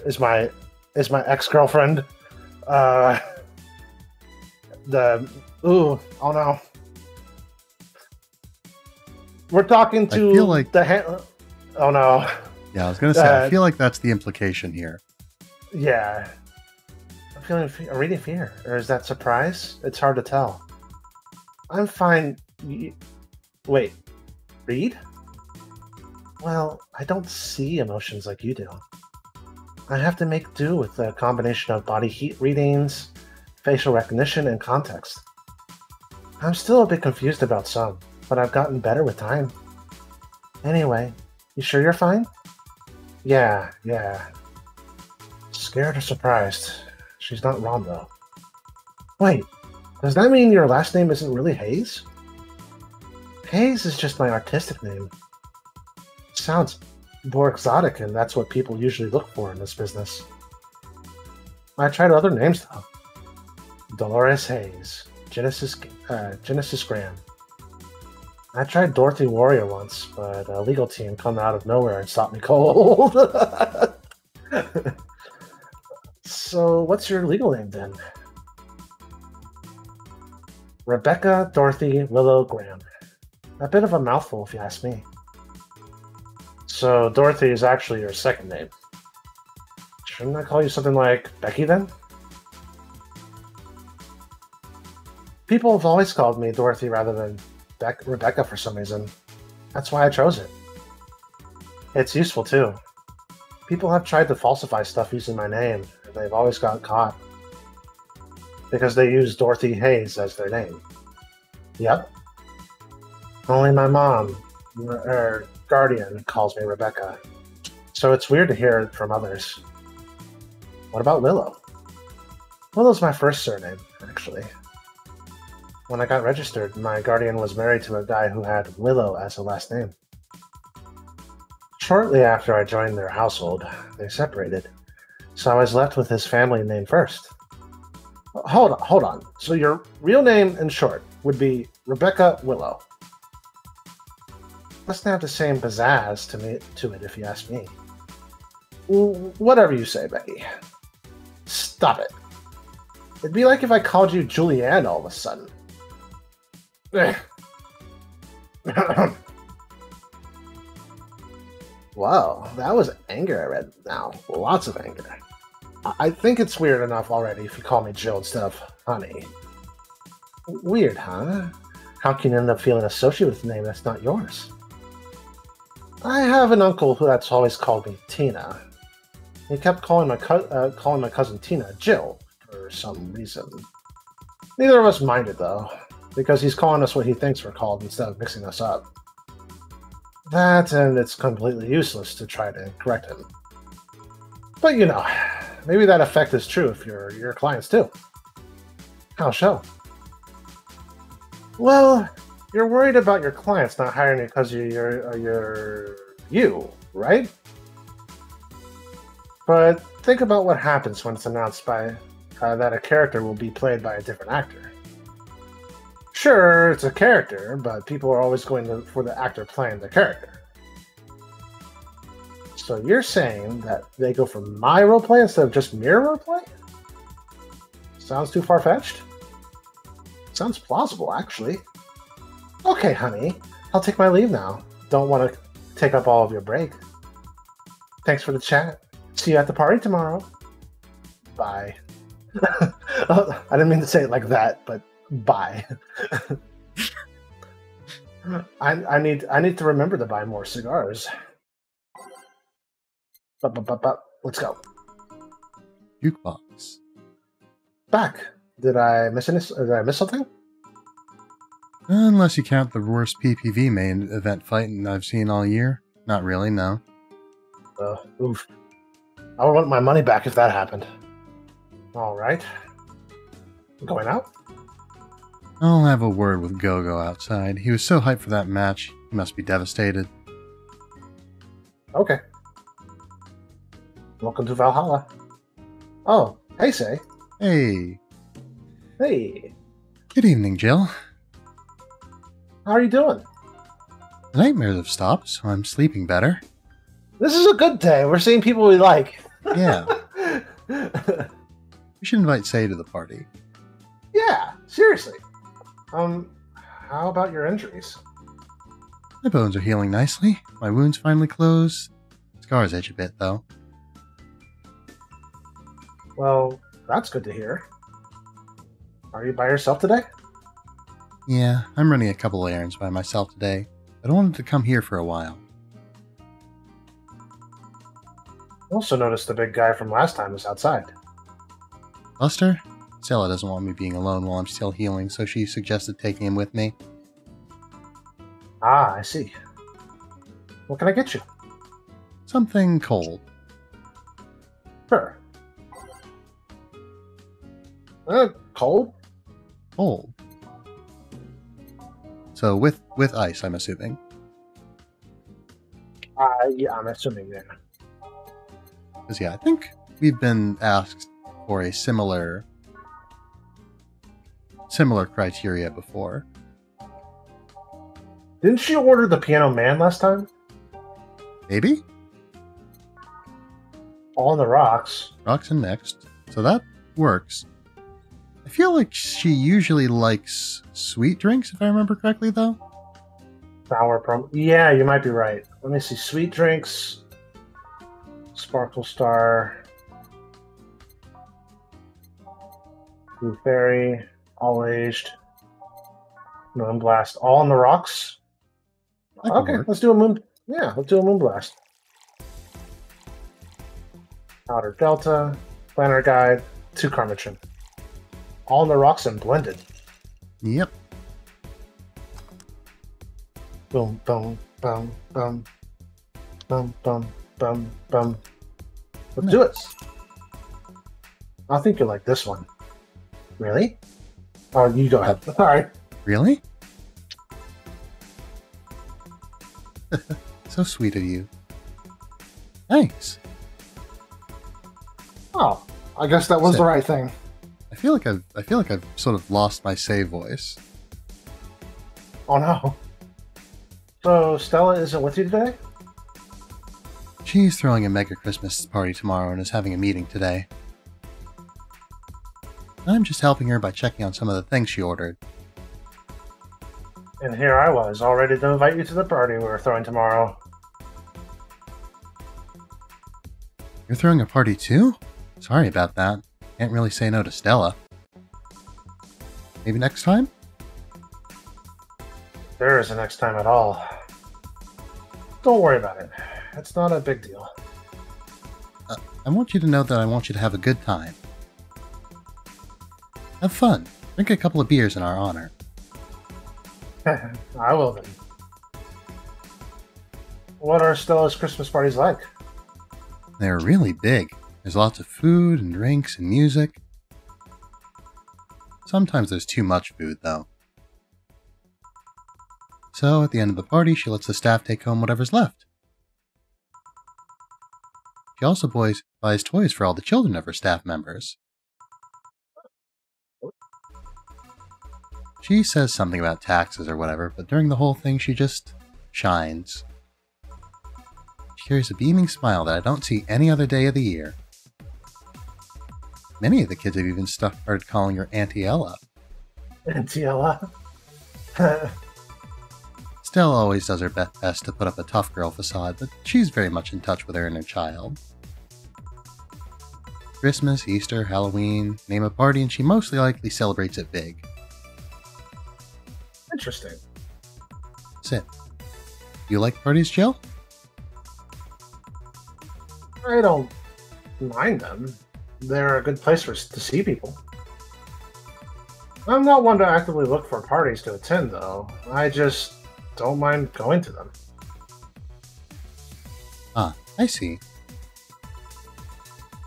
is my ex-girlfriend oh no. We're talking to oh no. Yeah, I was gonna say I feel like that's the implication here. Yeah. I'm feeling reading fear. Or is that surprise? It's hard to tell. I'm fine. Wait. Read? Well, I don't see emotions like you do. I have to make do with a combination of body heat readings, facial recognition, and context. I'm still a bit confused about some, but I've gotten better with time. Anyway, you sure you're fine? Yeah, yeah. Scared or surprised? She's not wrong, though. Wait, does that mean your last name isn't really Hayes? Hayes is just my artistic name. Sounds more exotic, and that's what people usually look for in this business. I tried other names, though. Dolores Hayes. Genesis Graham. I tried Dorothy Warrior once, but a legal team come out of nowhere and stopped me cold. So what's your legal name, then? Rebecca Dorothy Willow Graham. A bit of a mouthful, if you ask me. So Dorothy is actually your second name. Shouldn't I call you something like Becky, then? People have always called me Dorothy rather than Rebecca for some reason. That's why I chose it. It's useful, too. People have tried to falsify stuff using my name, and they've always gotten caught. Because they use Dorothy Hayes as their name. Yep. Only my mom, or guardian, calls me Rebecca. So it's weird to hear it from others. What about Willow? Willow's my first surname, actually. When I got registered, my guardian was married to a guy who had Willow as a last name. Shortly after I joined their household, they separated. So I was left with his family name first. Hold on. So your real name, in short, would be Rebecca Willow. Doesn't have the same pizzazz to it, if you ask me. Whatever you say, Becky. Stop it. It'd be like if I called you Julianne all of a sudden. Whoa, that was anger I read now. Lots of anger. I think it's weird enough already if you call me Jill instead of honey. Weird, huh? How can you end up feeling associated with a name that's not yours? I have an uncle who that's always called me Tina. He kept calling my cousin Tina Jill for some reason. Neither of us minded, though, because he's calling us what he thinks we're called instead of mixing us up. That, and it's completely useless to try to correct him. But, you know, maybe that effect is true if you're your clients, too. How so? Well, you're worried about your clients not hiring you because you're you, right? But think about what happens when it's announced that a character will be played by a different actor. Sure, it's a character, but people are always going for the actor playing the character. So you're saying that they go for my roleplay instead of just mere roleplay? Sounds too far-fetched? Sounds plausible, actually. Okay, honey. I'll take my leave now. Don't want to take up all of your break. Thanks for the chat. See you at the party tomorrow. Bye. I didn't mean to say it like that, but bye. I need to remember to buy more cigars. But let's go. Jukebox. Back. Did I miss something? Unless you count the worst PPV main event fight I've seen all year. Not really, no. Oof. I would want my money back if that happened. Alright. Going out? I'll have a word with Gogo outside. He was so hyped for that match, he must be devastated. Okay. Welcome to Valhalla. Oh, hey, Say. Hey. Hey. Good evening, Jill. How are you doing? The nightmares have stopped, so I'm sleeping better. This is a good day. We're seeing people we like. Yeah. We should invite Say to the party. Yeah, seriously. How about your injuries? My bones are healing nicely. My wounds finally closed. Scars itch a bit, though. Well, that's good to hear. Are you by yourself today? Yeah, I'm running a couple errands by myself today. I wanted to come here for a while. Also noticed the big guy from last time was outside. Buster? Stella doesn't want me being alone while I'm still healing, so she suggested taking him with me. Ah, I see. What can I get you? Something cold. Sure. Cold? Cold. So with ice, I'm assuming. Yeah, I'm assuming that. Because, yeah, I think we've been asked for a similar criteria before. Didn't she order the Piano Man last time? Maybe. All on the rocks. Rocks and next. So that works. I feel like she usually likes sweet drinks, if I remember correctly, though. Sour prom. Yeah, you might be right. Let me see. Sweet drinks. Sparkle Star. Blue Fairy. All Aged. Moon Blast. All on the rocks. Okay, let's do a moon. Yeah, let's do a Moon Blast. Outer Delta. Planner Guide. 2 Karmachin. All on the rocks and blended. Yep. Boom, boom, boom, boom. Boom, boom, boom, boom. Let's do it. I think you'll like this one. Really? Oh, you go ahead. Sorry. Really? So sweet of you. Thanks. Oh, I guess that was the right thing. I feel like I've sort of lost my Say voice. Oh no. So Stella isn't with you today? She's throwing a mega Christmas party tomorrow and is having a meeting today. I'm just helping her by checking on some of the things she ordered. And here I was, all ready to invite you to the party we're throwing tomorrow. You're throwing a party too? Sorry about that. Can't really say no to Stella. Maybe next time? There isn't next time at all. Don't worry about it. It's not a big deal. I want you to know that I want you to have a good time. Have fun. Drink a couple of beers in our honor. I will then. What are Stella's Christmas parties like? They're really big. There's lots of food and drinks and music. Sometimes there's too much food, though. So, at the end of the party, she lets the staff take home whatever's left. She also buys toys for all the children of her staff members. She says something about taxes or whatever, but during the whole thing, she just shines. She carries a beaming smile that I don't see any other day of the year. Many of the kids have even started calling her Auntie Ella. Auntie Ella? Stella always does her best to put up a tough girl facade, but she's very much in touch with her inner child. Christmas, Easter, Halloween, name a party, and she most likely celebrates it big. Interesting. Sit. You like parties, Jill? I don't mind them. They're a good place for to see people. I'm not one to actively look for parties to attend, though. I just don't mind going to them. Ah, I see.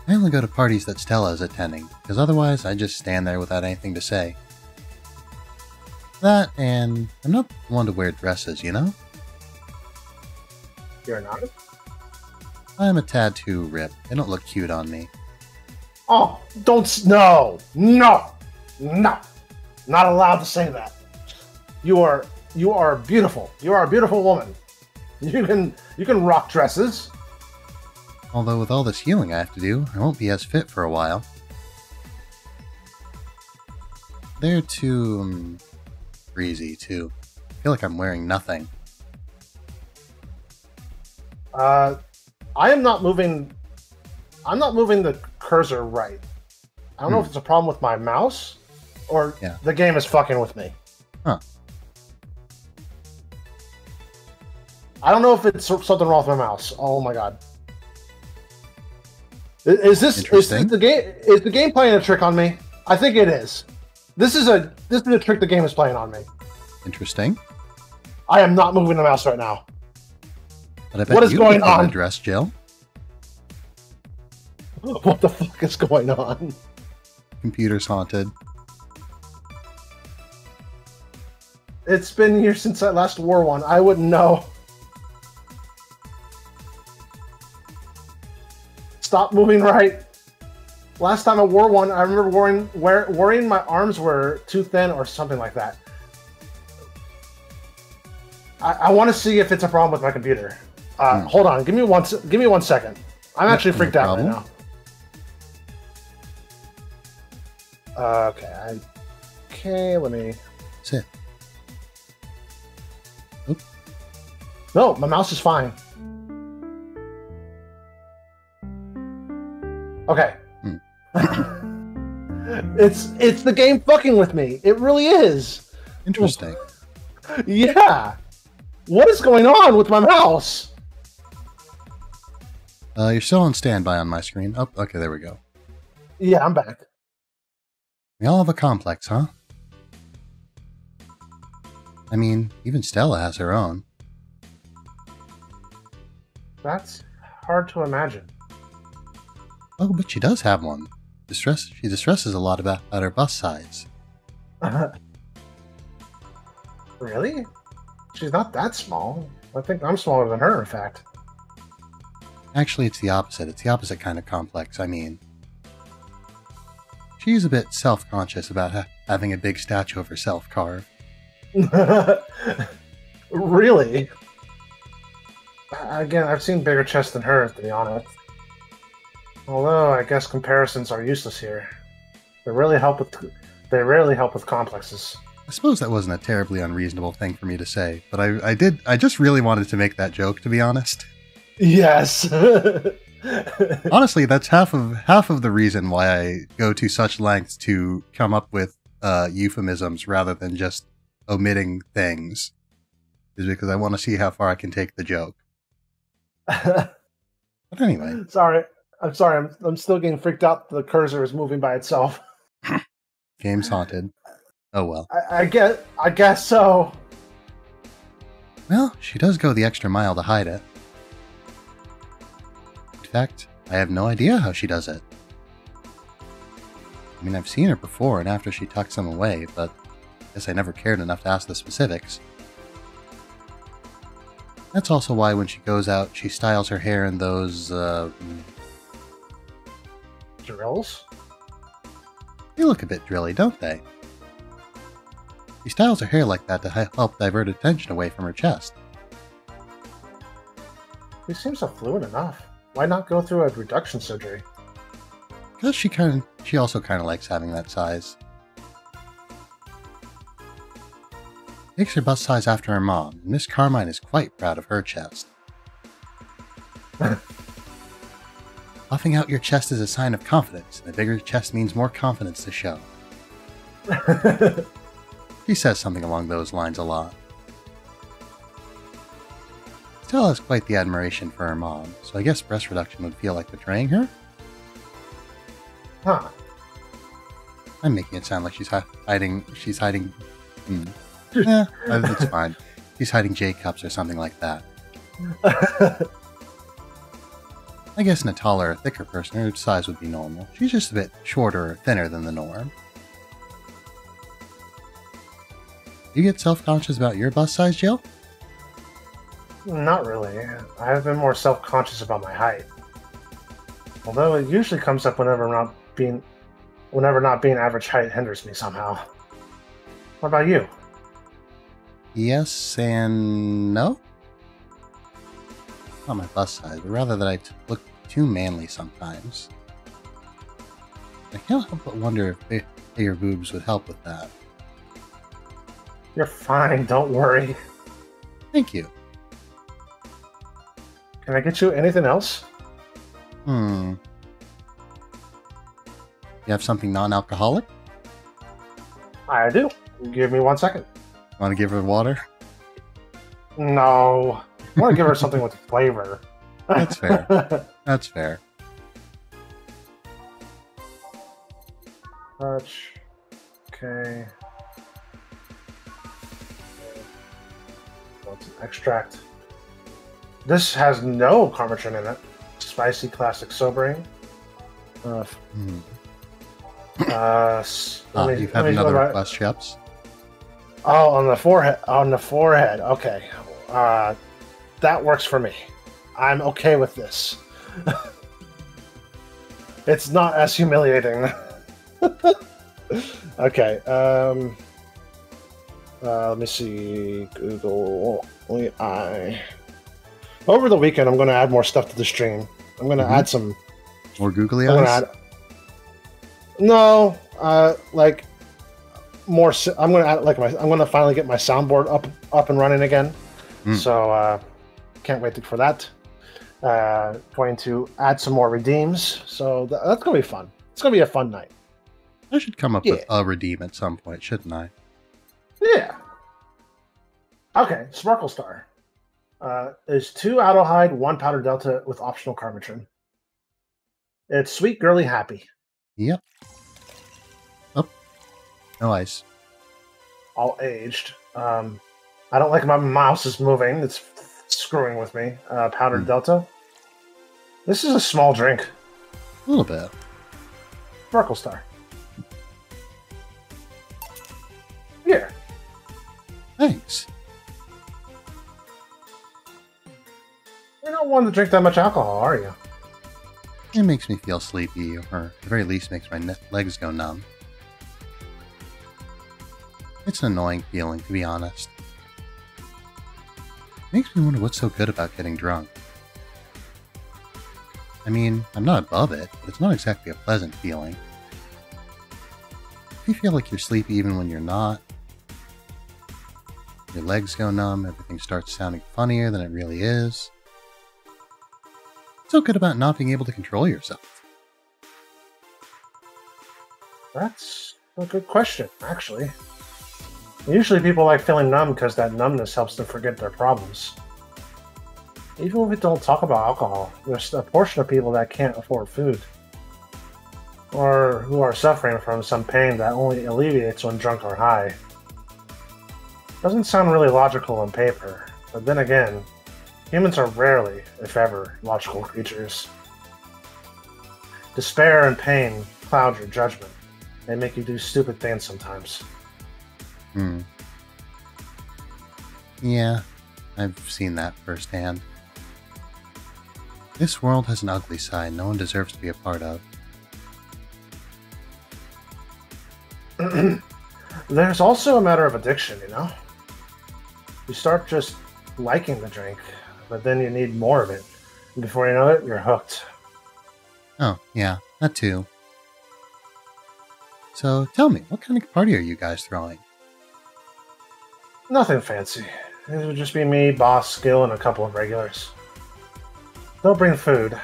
I only go to parties that Stella is attending, because otherwise I just stand there without anything to say. That, and I'm not one to wear dresses, you know? You're not? I'm a tad too ripped. They don't look cute on me. Oh, don't... No! No! No! Not allowed to say that. You are You are beautiful. You are a beautiful woman. You can rock dresses. Although with all this healing I have to do, I won't be as fit for a while. They're too breezy too. I feel like I'm wearing nothing. I am not moving. I'm not moving the cursor right. I don't know if it's a problem with my mouse or the game is fucking with me. Huh. I don't know if it's something wrong with my mouse. Oh my god. Is the game playing a trick on me? I think it is. This is a trick the game is playing on me. Interesting. I am not moving the mouse right now. But I bet what is going on? Address, Jill. What the fuck is going on? Computer's haunted. It's been years since I last wore one. I wouldn't know. Stop moving right. Last time I wore one, I remember worrying my arms were too thin or something like that. I want to see if it's a problem with my computer. Hold on, give me one second. I'm actually freaked out right now. Okay, let me sit. Oops. No, my mouse is fine. Okay. It's the game fucking with me. It really is. Interesting. Yeah. What is going on with my mouse? You're still on standby on my screen. Oh, okay, there we go. Yeah, I'm back. We all have a complex, huh? I mean, even Stella has her own. That's hard to imagine. Oh, but she does have one. She distresses a lot about her bust size. Really? She's not that small. I think I'm smaller than her, in fact. Actually, it's the opposite. It's the opposite kind of complex, I mean. She's a bit self-conscious about having a big statue of herself carved. Really? Again, I've seen bigger chests than hers, to be honest. Although, I guess comparisons are useless here. They rarely help with complexes. I suppose that wasn't a terribly unreasonable thing for me to say, but I just really wanted to make that joke, to be honest. Yes. Honestly, that's half of the reason why I go to such lengths to come up with euphemisms rather than just omitting things, is because I want to see how far I can take the joke. But anyway, sorry. I'm still getting freaked out. The cursor is moving by itself. Game's haunted. Oh well. I guess so. Well, she does go the extra mile to hide it. In fact, I have no idea how she does it. I mean, I've seen her before and after she tucks them away, but I guess I never cared enough to ask the specifics. That's also why when she goes out, she styles her hair in those, drills? They look a bit drilly, don't they? She styles her hair like that to help divert attention away from her chest. She seems so fluent enough. Why not go through a reduction surgery? Because she also kind of likes having that size. Makes her bust size after her mom, and Miss Carmine is quite proud of her chest. Puffing out your chest is a sign of confidence, and a bigger chest means more confidence to show. She says something along those lines a lot. Stella has quite the admiration for her mom, so I guess breast reduction would feel like betraying her? Huh. I'm making it sound like she's hiding... Yeah, that's fine. She's hiding J-cups or something like that. I guess in a taller or thicker person, her size would be normal. She's just a bit shorter or thinner than the norm. You get self-conscious about your bust size, Jill? Not really. I've been more self-conscious about my height. Although it usually comes up whenever not being average height hinders me somehow. What about you? yes and no. Not my plus size, but rather that I look too manly sometimes. I can't help but wonder if bigger boobs would help with that. You're fine, don't worry. Thank you. Can I get you anything else? You have something non-alcoholic? I do. Give me 1 second. Want to give her water? No. I want to give her something with flavor. That's fair. That's fair. Touch. Okay. What's an extract? This has no carmachin in it. Spicy, classic, sobering. You've had another request, Sheps. Oh, on the forehead. On the forehead. Okay. That works for me. I'm okay with this. It's not as humiliating. Okay. Let me see. Google AI. Over the weekend, I'm going to add more stuff to the stream. I'm going to add some more googly eyes. No, like more. I'm going to add like my. I'm going to finally get my soundboard up and running again. So can't wait for that. Going to add some more redeems. So that's going to be fun. It's going to be a fun night. I should come up with a redeem at some point, shouldn't I? Yeah. Okay, Sparkle Star. Is 2 Adelheid, 1 Powder Delta with optional Carmatron. It's sweet, girly, happy. Yep. Oh. No ice. All aged. I don't like my mouse is moving. It's screwing with me. Powdered Delta. This is a small drink. A little bit. Sparkle Star. Here. Thanks. You're not one to drink that much alcohol, are you? It makes me feel sleepy, or at the very least makes my legs go numb. It's an annoying feeling, to be honest. Makes me wonder what's so good about getting drunk. I mean, I'm not above it, but it's not exactly a pleasant feeling. If you feel like you're sleepy even when you're not, your legs go numb, everything starts sounding funnier than it really is. It's so good about not being able to control yourself. That's a good question, actually. Usually people like feeling numb because that numbness helps them forget their problems. Even when we don't talk about alcohol, there's a portion of people that can't afford food. Or who are suffering from some pain that only alleviates when drunk or high. Doesn't sound really logical on paper, but then again, humans are rarely, if ever, logical creatures. Despair and pain cloud your judgment. They make you do stupid things sometimes. Yeah, I've seen that firsthand. This world has an ugly side no one deserves to be a part of. There's also a matter of addiction, you know? You start just liking the drink, but then you need more of it. And before you know it, you're hooked. Oh, yeah, that too. So, tell me, what kind of party are you guys throwing? Nothing fancy. It would just be me, boss, Gil, and a couple of regulars. They'll bring food.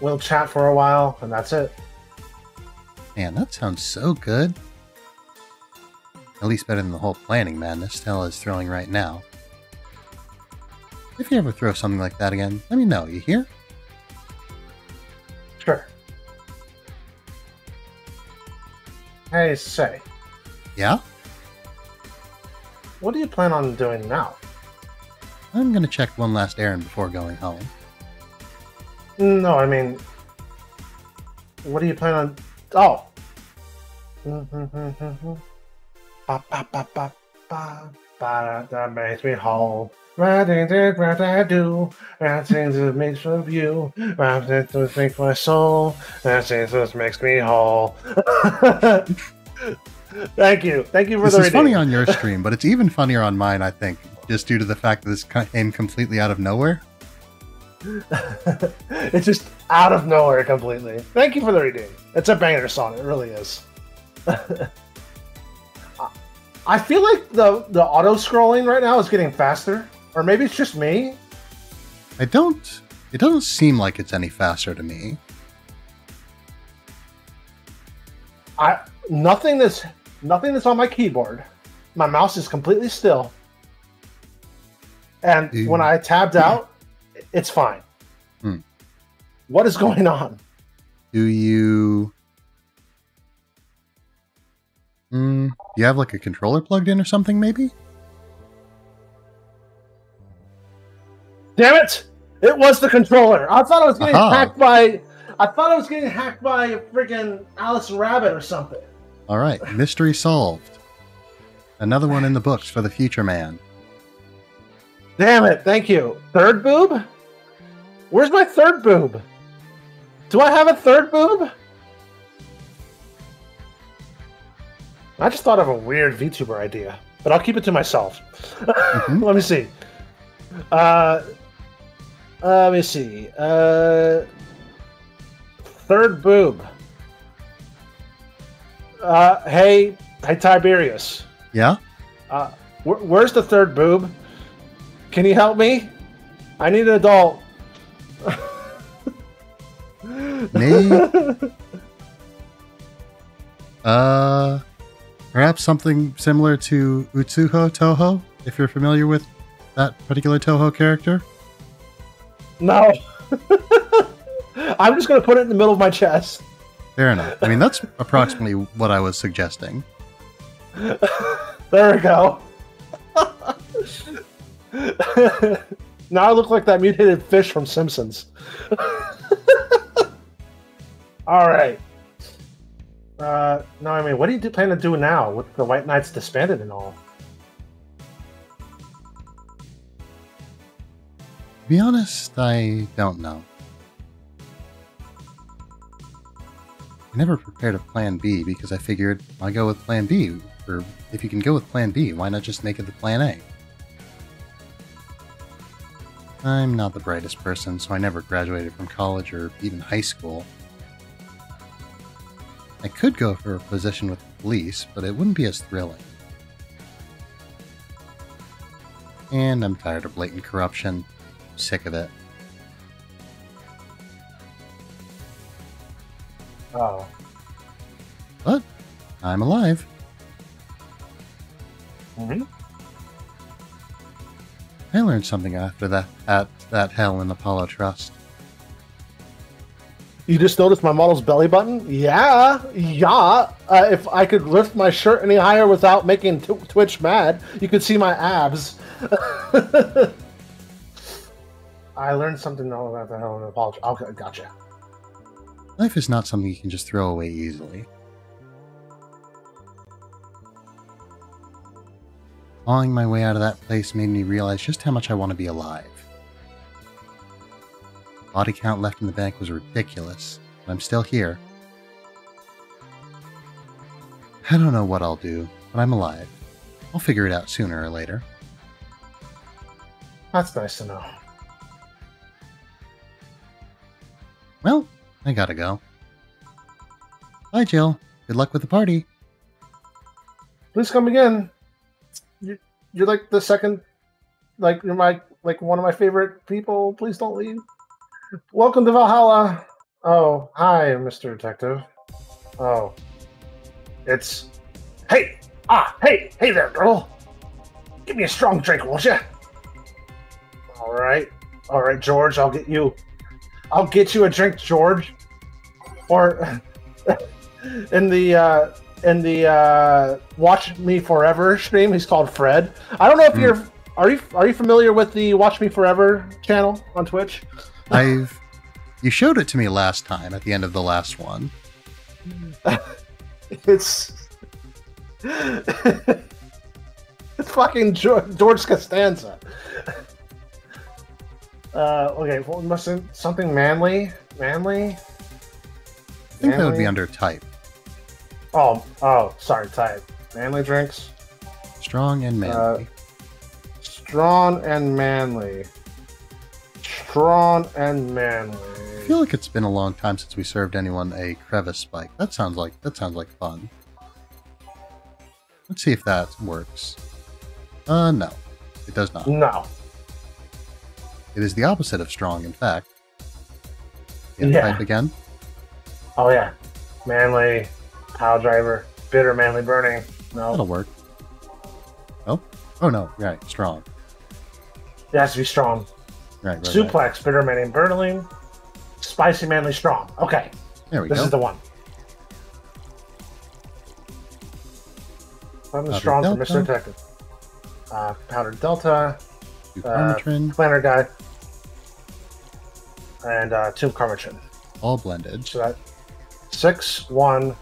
We'll chat for a while, and that's it. Man, that sounds so good. At least better than the whole planning madness Stella is throwing right now. If you ever throw something like that again, let me know, you hear? Sure. Hey, Say. Yeah? What do you plan on doing now? I'm gonna check one last errand before going home. No, I mean... What do you plan on... Oh! That makes me whole. What did I do? That seems to make for you. That seems to make my soul. That seems to makes me whole. Thank you. Thank you for the review. This is funny on your stream, but it's even funnier on mine, I think, just due to the fact that this came completely out of nowhere. It's just out of nowhere completely. Thank you for the reading. It's a banger song. It really is. I feel like the auto scrolling right now is getting faster, or maybe it's just me. It doesn't seem like it's any faster to me. Nothing that's on my keyboard. My mouse is completely still. And dude, when I tabbed out, it's fine. Hmm. What is going on? Do you have like a controller plugged in or something, maybe? Damn it! It was the controller. I thought I was getting hacked by. I thought I was getting hacked by friggin' Alice Rabbit or something. All right, mystery solved. Another one in the books for the future man. Damn it! Thank you. Third boob? Where's my third boob? Do I have a third boob? I just thought of a weird VTuber idea, but I'll keep it to myself. Mm-hmm. Let me see. Let me see. Third boob. Hey, Tiberius. Yeah? Where's the third boob? Can you help me? I need an adult. Maybe. Perhaps something similar to Utsuho Toho, if you're familiar with that particular Toho character. No. I'm just going to put it in the middle of my chest. Fair enough. I mean, that's approximately what I was suggesting. There we go. Now I look like that mutated fish from Simpsons. All right. No, I mean, what do you plan to do now with the White Knights disbanded and all? To be honest, I don't know. I never prepared a plan B because I figured why go with plan B? Or if you can go with plan B, why not just make it the plan A? I'm not the brightest person, so I never graduated from college or even high school. I could go for a position with the police, but it wouldn't be as thrilling. And I'm tired of blatant corruption. I'm sick of it. Oh. But I'm alive. Mm-hmm. I learned something after that at that hell in Apollo Trust. You just noticed my model's belly button? Yeah, yeah. If I could lift my shirt any higher without making Twitch mad, you could see my abs. I learned something all about the hell in Apollo Trust. Okay, gotcha. Life is not something you can just throw away easily. Clawing my way out of that place made me realize just how much I want to be alive. Body count left in the bank was ridiculous, but I'm still here. I don't know what I'll do, but I'm alive. I'll figure it out sooner or later. That's nice to know. Well, I gotta go. Bye, Jill. Good luck with the party. Please come again. You're like the second, like you're my like one of my favorite people. Please don't leave. Welcome to Valhalla. Oh, hi, Mr. Detective. Oh, it's hey there, girl. Give me a strong drink, won't you? All right, George. I'll get you a drink, George. Or in the Watch Me Forever stream, he's called Fred. I don't know if are you familiar with the Watch Me Forever channel on Twitch? You showed it to me last time at the end of the last one. It's fucking George Costanza. Okay, well, must something manly? Manly? I think that would be under type. Oh, sorry, type. Manly drinks. Strong and manly. Strong and manly. Strong and manly. I feel like it's been a long time since we served anyone a crevice spike. That sounds like fun. Let's see if that works. No. It does not. No. It is the opposite of strong, in fact. Yeah. Type again. Oh yeah. Manly, pile driver, bitter, manly burning. No. That'll work. Oh? Oh no, right, strong. It has to be strong. Right, right. Suplex, right. Bitter, manly burning. Spicy, manly, strong. Okay. There we go. This is the one. I'm the strong for Mr. Detective. Powdered Delta. Planner guy. And Tomb Carmatron. All blended. So that 6, 1,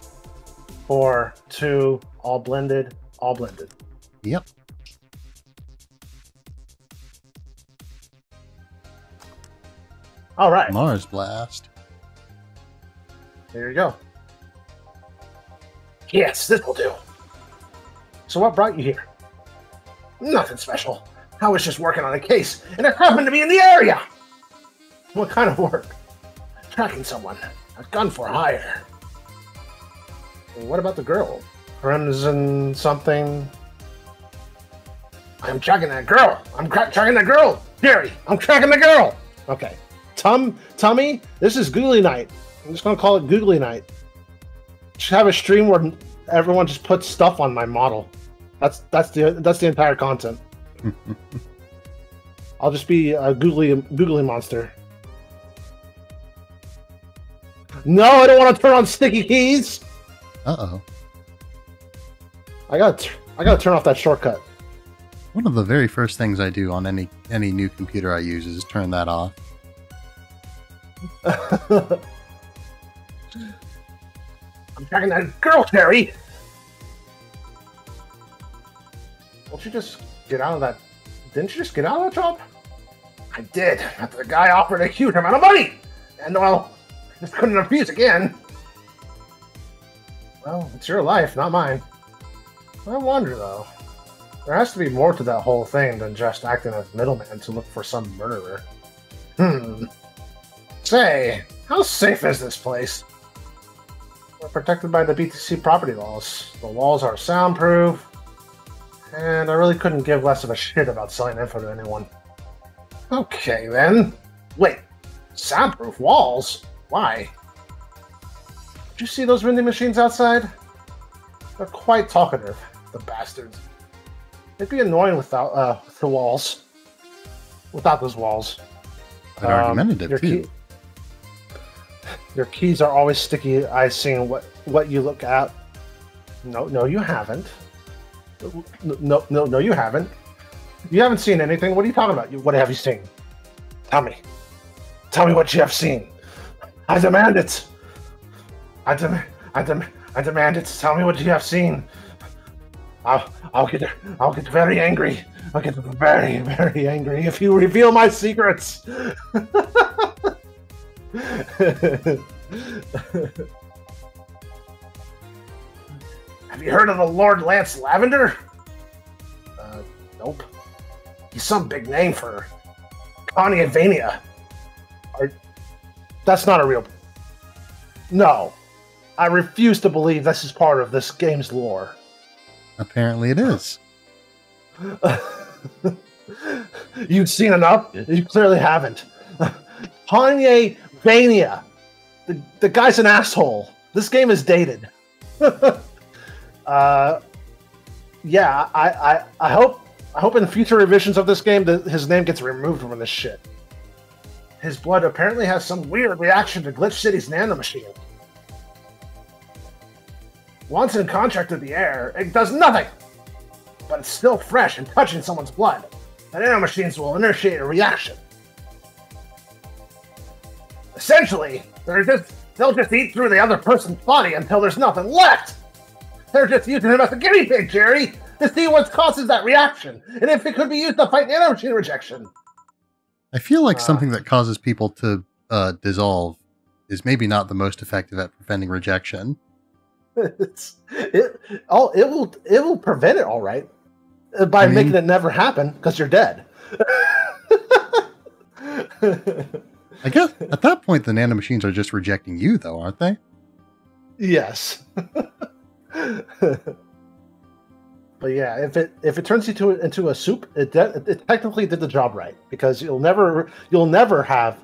4, 2, all blended, all blended. Yep. All right. Mars Blast. There you go. Yes, this will do. So what brought you here? Nothing special. I was just working on a case, and it happened to be in the area. What kind of work? Tracking someone. A gun for hire. What about the girl? Crimson something? I'm tracking that girl. I'm tracking that girl. Gary, I'm tracking the girl. Okay. Tummy, this is Googly Night. I'm just going to call it Googly Night. Just have a stream where everyone just puts stuff on my model. That's the entire content. I'll just be a googly monster. No, I don't want to turn on sticky keys. Uh-oh. I gotta turn off that shortcut. One of the very first things I do on any new computer I use is turn that off. I'm tracking that girl, Terry. Won't you just get out of that? Didn't you just get out of that job? I did. After the guy offered a huge amount of money, and well, I just couldn't refuse again. Well, it's your life, not mine. I wonder though. There has to be more to that whole thing than just acting as middleman to look for some murderer. Hmm. Say, how safe is this place? We're protected by the BTC property laws. The walls are soundproof. And I really couldn't give less of a shit about selling info to anyone. Okay, then. Wait. Soundproof walls? Why? Did you see those vending machines outside? They're quite talkative, the bastards. It'd be annoying without the walls. Without those walls. But argumentative, too. Your keys are always sticky. I've seen what you look at. No, you haven't. No, you haven't. You haven't seen anything. What are you talking about? What have you seen? Tell me. Tell me what you have seen. I demand it. I demand it. Tell me what you have seen. I'll get very angry. I'll get very, very angry if you reveal my secrets. Have you heard of the Lord Lance Lavender? Nope. He's some big name for Connievania. That's not a real... No. I refuse to believe this is part of this game's lore. Apparently it is. You've seen enough? You clearly haven't. Connievania. The guy's an asshole. This game is dated. Yeah, I hope in future revisions of this game that his name gets removed from this shit. His blood apparently has some weird reaction to Glitch City's nanomachine. Once in contact with the air, it does nothing, but it's still fresh and touching someone's blood. The nanomachines will initiate a reaction. Essentially, they'll just eat through the other person's body until there's nothing left. They're just using him as a guinea pig, Jerry, to see what causes that reaction, and if it could be used to fight nanomachine rejection. I feel like something that causes people to dissolve is maybe not the most effective at preventing rejection. It will prevent it, all right, by making it never happen because you're dead. I guess at that point the nanomachines are just rejecting you, though, aren't they? Yes. But yeah, if it turns you into a soup, it technically did the job right, because you'll never have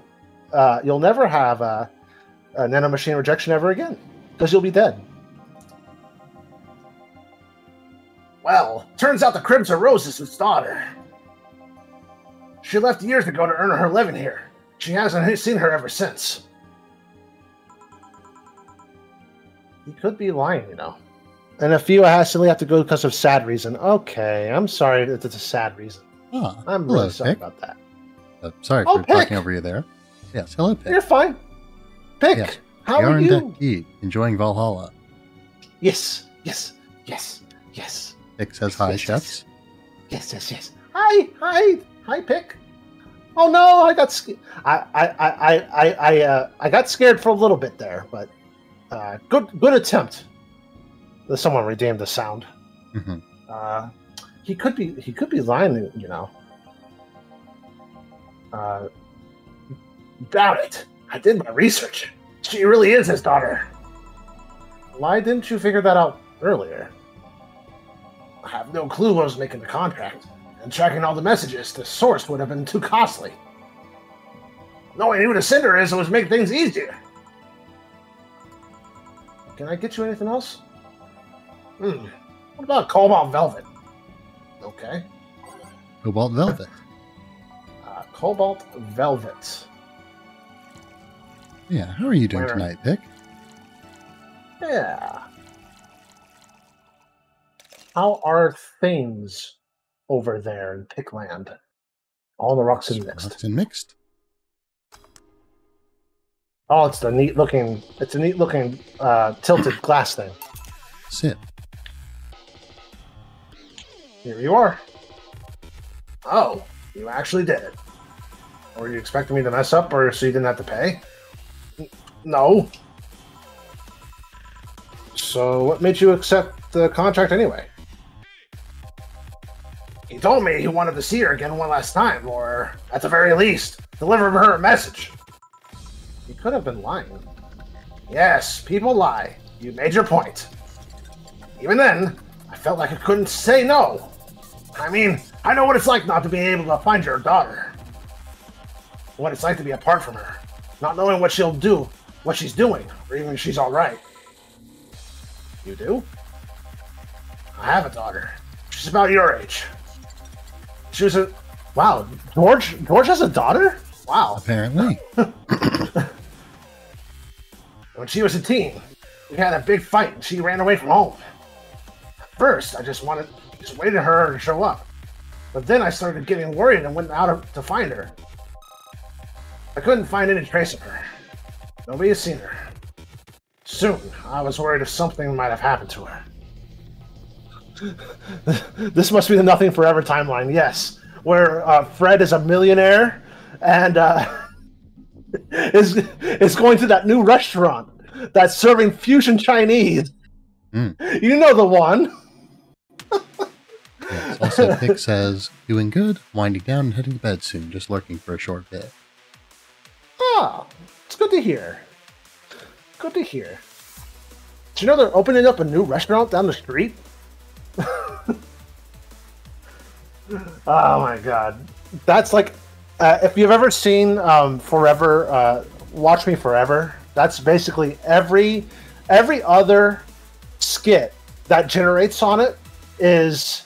a nanomachine rejection ever again, because you'll be dead. Well, turns out the Crimson Rose is his daughter. She left years ago to earn her living here. She hasn't seen her ever since. He could be lying, you know. And if you actually have to go because of sad reason, okay, I'm sorry that it's a sad reason. Oh, I'm really sorry about that. Sorry for talking over you there. Yes, hello, Pick. You're fine. Pick, yes. How are you? Enjoying Valhalla. Yes, yes, yes, yes. Pick says hi, chefs. Yes, yes, yes. Hi, hi, hi, Pick. Oh no, I got scared for a little bit there, but good attempt. Someone redeemed the sound. Mm-hmm. He could be lying, you know. Doubt it. I did my research. She really is his daughter. Why didn't you figure that out earlier? I have no clue when I was making the contract, and tracking all the messages to source would have been too costly. Knowing who the sender is would make things easier. Can I get you anything else? What about Cobalt Velvet? Okay. Cobalt Velvet. Cobalt Velvet. Yeah, how are you doing tonight, Pick? Yeah. How are things over there in Pickland? All the rocks and mixed. Rocks and mixed. Oh, it's the neat looking. It's a neat looking tilted glass thing. Sit. Here you are. Oh, you actually did it. Were you expecting me to mess up, or so you didn't have to pay? No. So what made you accept the contract anyway? He told me he wanted to see her again one last time, or at the very least, deliver her a message. He could have been lying. Yes, people lie. You made your point. Even then, I felt like I couldn't say no. I mean, I know what it's like not to be able to find your daughter. What it's like to be apart from her. Not knowing what she'll do, what she's doing, or even if she's alright. You do? I have a daughter. She's about your age. She was a... Wow, George has a daughter? Wow. Apparently. When she was a teen, we had a big fight and she ran away from home. First, I just waited for her to show up. But then I started getting worried and went out to find her. I couldn't find any trace of her. Nobody has seen her. Soon, I was worried if something might have happened to her. This must be the Nothing Forever timeline, yes. Where Fred is a millionaire and is going to that new restaurant that's serving fusion Chinese. Mm. You know the one. Yes, also, Pick says, doing good, winding down, and heading to bed soon, just lurking for a short bit. Oh, it's good to hear. Good to hear. Did you know they're opening up a new restaurant down the street? Oh my god. That's like, if you've ever seen Watch Me Forever, that's basically every other skit that generates on it is,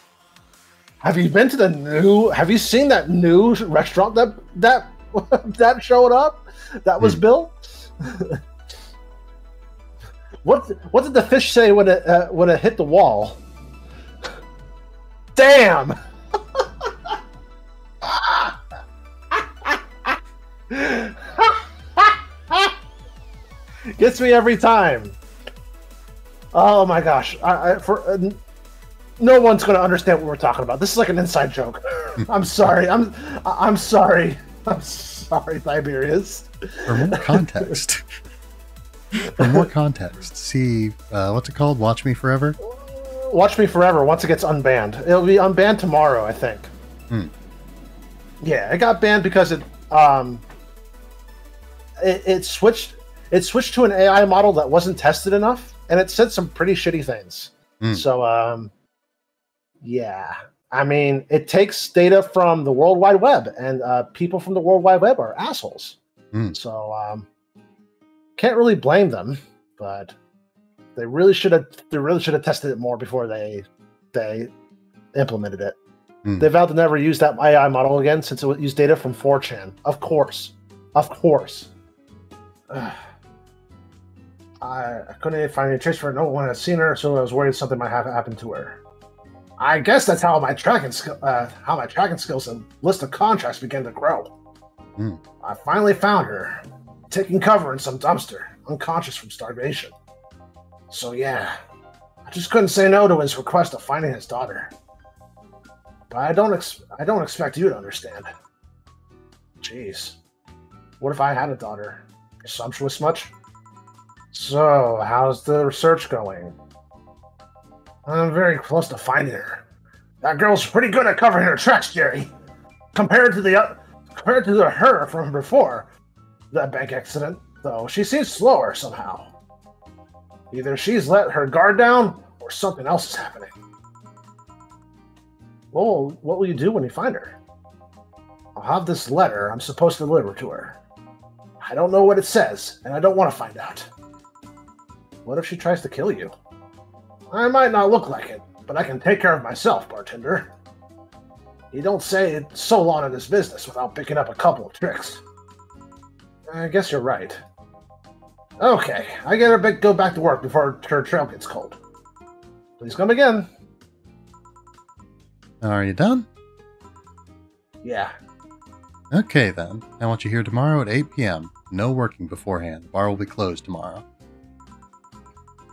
have you been to the new, have you seen that new restaurant that showed up, that was built? What did the fish say when it hit the wall? Damn. Gets me every time. Oh my gosh! No one's going to understand what we're talking about. This is like an inside joke. I'm sorry. I'm sorry. I'm sorry, Tiberius. For more context, For more context, see, what's it called? Watch Me Forever? Watch Me Forever once it gets unbanned. It'll be unbanned tomorrow, I think. Hmm. Yeah, it got banned because it switched to an AI model that wasn't tested enough, and it said some pretty shitty things. Mm. So, yeah. I mean, it takes data from the World Wide Web, and people from the World Wide Web are assholes. Mm. So, can't really blame them, but they really should have. They really should have tested it more before they implemented it. Mm. They vowed to never use that AI model again since it would use data from 4chan. Of course, of course. I couldn't find any trace for her. No one had seen her, so I was worried something might have happened to her. I guess that's how my tracking skills and list of contracts began to grow. Mm. I finally found her, taking cover in some dumpster, unconscious from starvation. So yeah, I just couldn't say no to his request of finding his daughter. But I don't expect you to understand. Jeez, what if I had a daughter? Presumptuous much? So, how's the research going? I'm very close to finding her. That girl's pretty good at covering her tracks, Jerry. Compared to her from before that bank accident, though, she seems slower somehow. Either she's let her guard down, or something else is happening. Well, what will you do when you find her? I'll have this letter I'm supposed to deliver to her. I don't know what it says, and I don't want to find out. What if she tries to kill you? I might not look like it, but I can take care of myself, bartender. You don't say so long in this business without picking up a couple of tricks. I guess you're right. Okay, I gotta go back to work before her trail gets cold. Please come again. Are you done? Yeah. Okay, then. I want you here tomorrow at 8 p.m. No working beforehand. The bar will be closed tomorrow.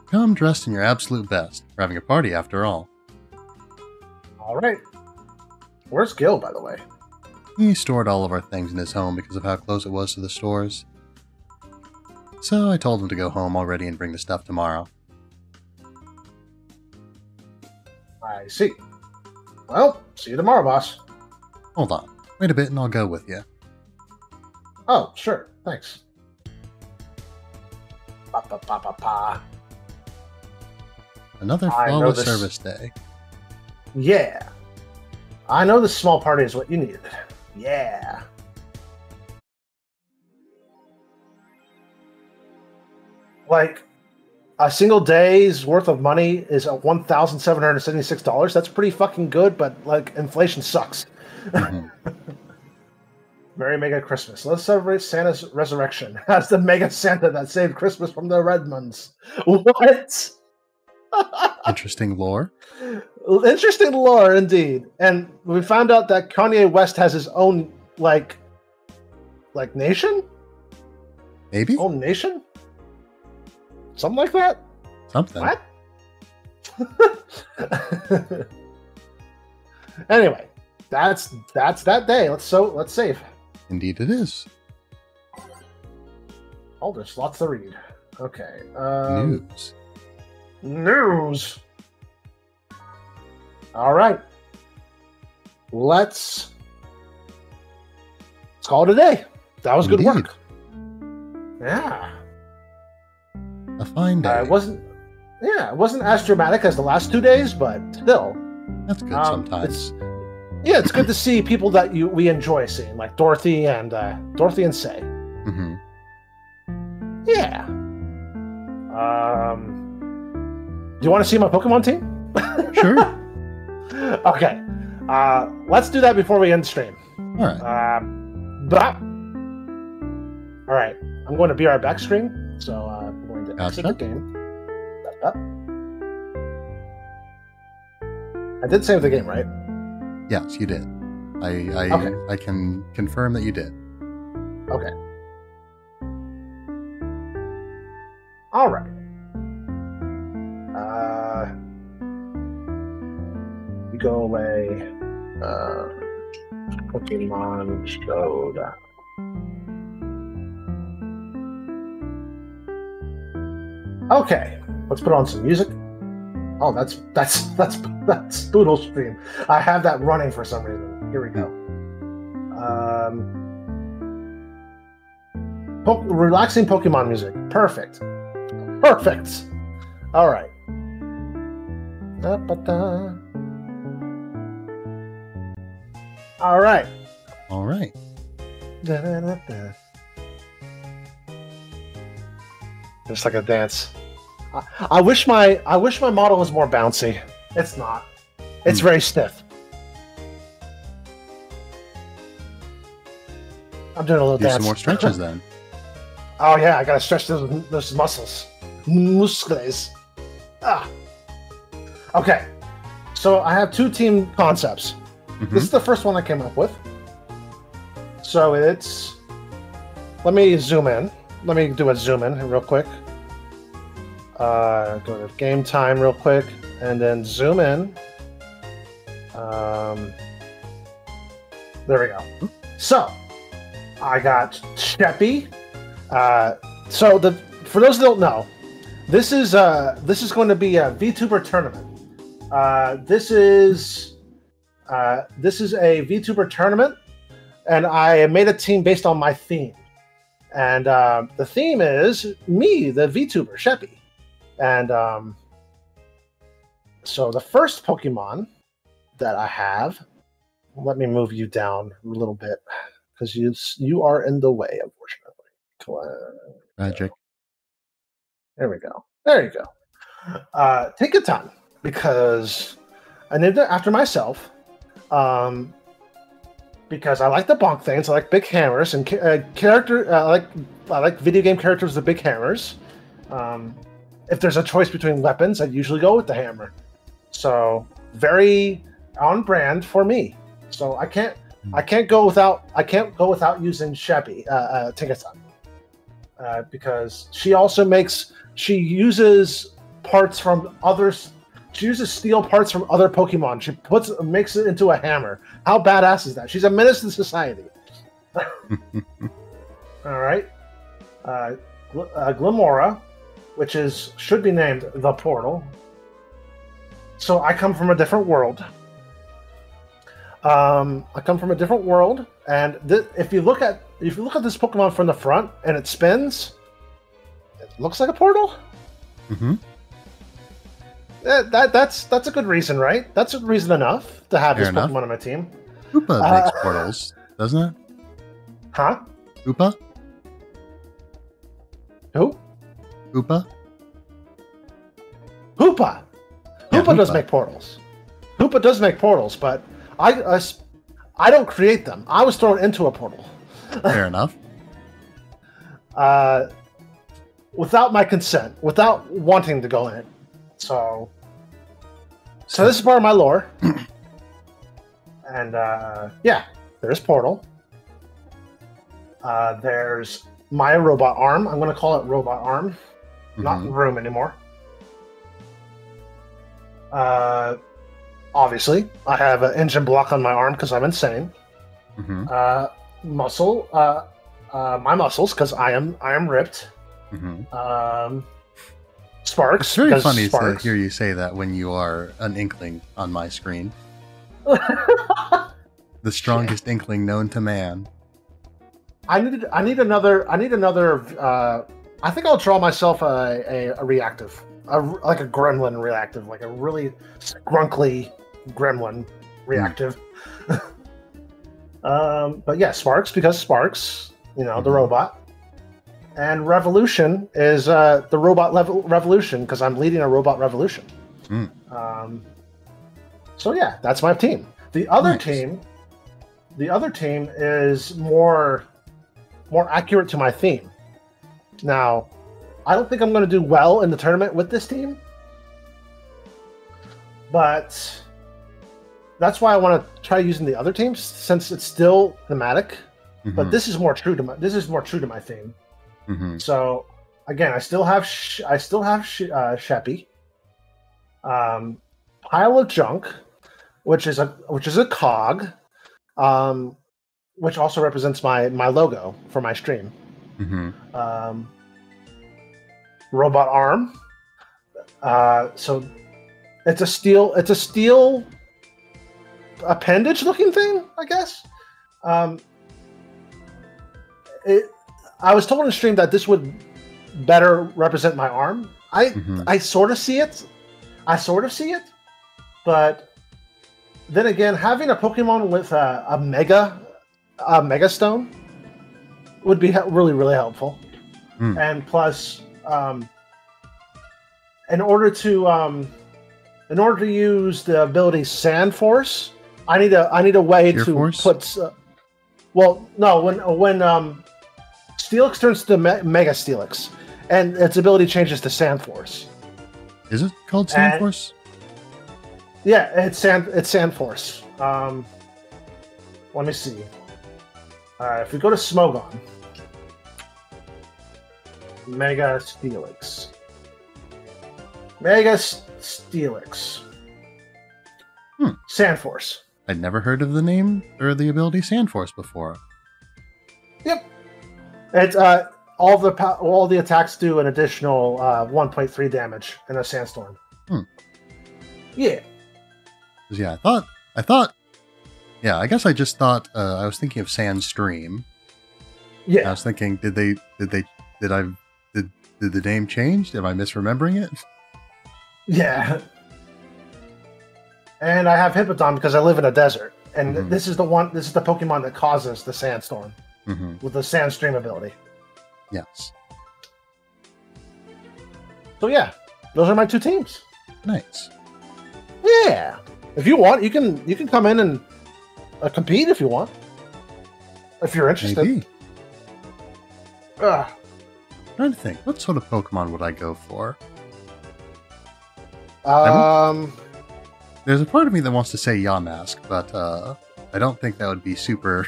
Come dressed in your absolute best. We're having a party, after all. Alright. Where's Gil, by the way? He stored all of our things in his home because of how close it was to the stores. So I told him to go home already and bring the stuff tomorrow. I see. Well, see you tomorrow, boss. Hold on. Wait a bit and I'll go with you. Oh, sure. Thanks. Pa, pa, pa, pa, pa. Another flawless service day. Yeah. I know this small party is what you needed. Yeah. Like, a single day's worth of money is $1,776. That's pretty fucking good, but, like, inflation sucks. Mm-hmm. Merry Mega Christmas. Let's celebrate Santa's resurrection. That's the Mega Santa that saved Christmas from the Redmonds. What? Interesting lore. Interesting lore, indeed. And we found out that Kanye West has his own, like nation? Maybe? Own nation? Something like that? Something. What? Anyway. That's that day. Let's save. Indeed it is. Oh, there's lots to read. Okay. News. All right. Let's call it a day. That was good work. Yeah. A fine day. It wasn't as dramatic as the last 2 days, but still. That's good sometimes. Yeah, it's good to see people that we enjoy seeing, like Dorothy and Say. Mm-hmm. Yeah. Do you want to see my Pokemon team? Sure. Okay. Let's do that before we end stream. All right. All right. I'm going to be our back screen, so I'm going to exit the game. I did save the game, right? Yes, you did. Okay. I can confirm that you did. Okay. All right. You go away. Pokemon Showdown. Okay, let's put on some music. Oh, that's Boodle Stream. I have that running for some reason. Here we go. Relaxing Pokemon music. Perfect. Perfect. All right. All right. All right. Just like a dance. I wish my model was more bouncy. It's not. It's very stiff. I'm doing a little dance. Some more stretches then. Oh yeah, I gotta stretch those muscles. Muscles. Ah. Okay. So I have two team concepts. Mm-hmm. This is the first one I came up with. So it's. Let me zoom in. Let me do a zoom in real quick. Go to game time real quick and then zoom in. There we go. So I got Sheppy. For those that don't know, this is going to be a VTuber tournament. This is a VTuber tournament, and I made a team based on my theme. And the theme is me, the VTuber Sheppy. And so the first Pokemon that I have, let me move you down a little bit because you are in the way, unfortunately. Magic. There we go. There you go. Take your time because I named it after myself because I like the bonk things. I like big hammers and I like video game characters with big hammers. If there's a choice between weapons, I usually go with the hammer. So very on brand for me. So I can't go without using Sheppy Tinkerton because she uses steel parts from other Pokemon. She makes it into a hammer. How badass is that? She's a menace to society. All right, Glimora. Which should be named The Portal. So I come from a different world. And if you look at this Pokemon from the front and it spins, it looks like a portal. Mm-hmm. That's a good reason, right? That's a reason enough to have this Pokemon on my team. Hoopa makes portals, doesn't it? Huh? Hoopa? Who? Hoopa? Hoopa! Yeah, Hoopa does make portals. Hoopa does make portals, but I don't create them. I was thrown into a portal. Fair enough. Without my consent, without wanting to go in. So this is part of my lore. And, yeah, there's Portal. There's my robot arm. I'm going to call it Robot Arm. Not room anymore. Obviously, I have an engine block on my arm because I'm insane. Mm-hmm. My muscles because I am ripped. Mm-hmm. Sparks. It's very funny to hear you say that when you are an inkling on my screen. The strongest inkling known to man. I need another. I think I'll draw myself a reactive, like a gremlin reactive, like a really grunkly gremlin reactive. But yeah, Sparks, because Sparks, the robot, and Revolution is the robot level revolution because I'm leading a robot revolution. Mm. So yeah, that's my team. The other team is more accurate to my theme. Now, I don't think I'm going to do well in the tournament with this team, but that's why I want to try using the other teams since it's still thematic. Mm-hmm. But this is more true to my theme. Mm-hmm. So again, I still have Sheppy, Pile of Junk, which is a cog. Which also represents my logo for my stream. Mm-hmm. robot arm. So it's a steel appendage looking thing, I guess. I was told in stream that this would better represent my arm. I sort of see it. But then again, having a Pokemon with a mega stone would be really helpful. And plus, in order to use the ability Sand Force, I need a way Air to Force? Put. Well, no, when Steelix turns to Mega Steelix, and its ability changes to Sand Force. Is it called Sand Force? Yeah, it's Sand Force. Let me see. If we go to Smogon, Mega Steelix. Sand Force. I'd never heard of the name or the ability Sand Force before. Yep. It's all the attacks do an additional 1.3 damage in a sandstorm. Yeah. Yeah, I thought. Yeah, I guess I just thought. I was thinking of Sandstream. Yeah. I was thinking, did the name change? Am I misremembering it? Yeah. And I have Hippodon because I live in a desert, and this is the one. This is the Pokemon that causes the sandstorm with the Sandstream ability. Yes. So yeah, those are my two teams. Nice. Yeah. If you want, you can come in and compete if you want. If you're interested. Maybe. I'm trying to think. What sort of Pokemon would I go for? There's a part of me that wants to say Yamask, but I don't think that would be super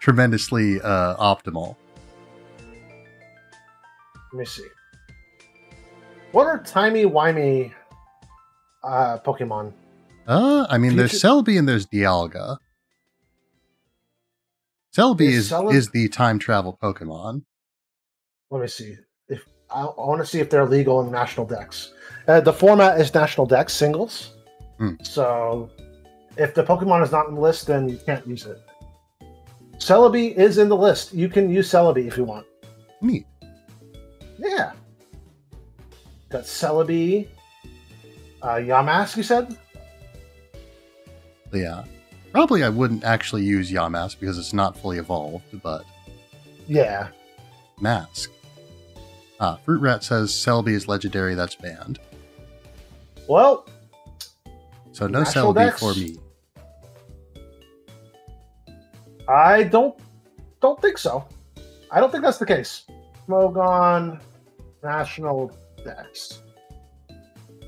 tremendously optimal. Let me see. What are timey-wimey Pokemon? I mean, there's Celebi and there's Dialga. Celebi is the time travel Pokemon. Let me see. I want to see if they're legal in National Dex. The format is National Dex singles. So if the Pokemon is not in the list, then you can't use it. Celebi is in the list. You can use Celebi if you want. Neat. Yeah. Got Celebi. Yamask, you said? Yeah. Probably I wouldn't actually use Yamask because it's not fully evolved, but... Yeah. Mask. Ah, Fruit Rat says Celebi is legendary, that's banned. Well... So no Celebi for me. I don't think so. I don't think that's the case. Smogon, National Dex.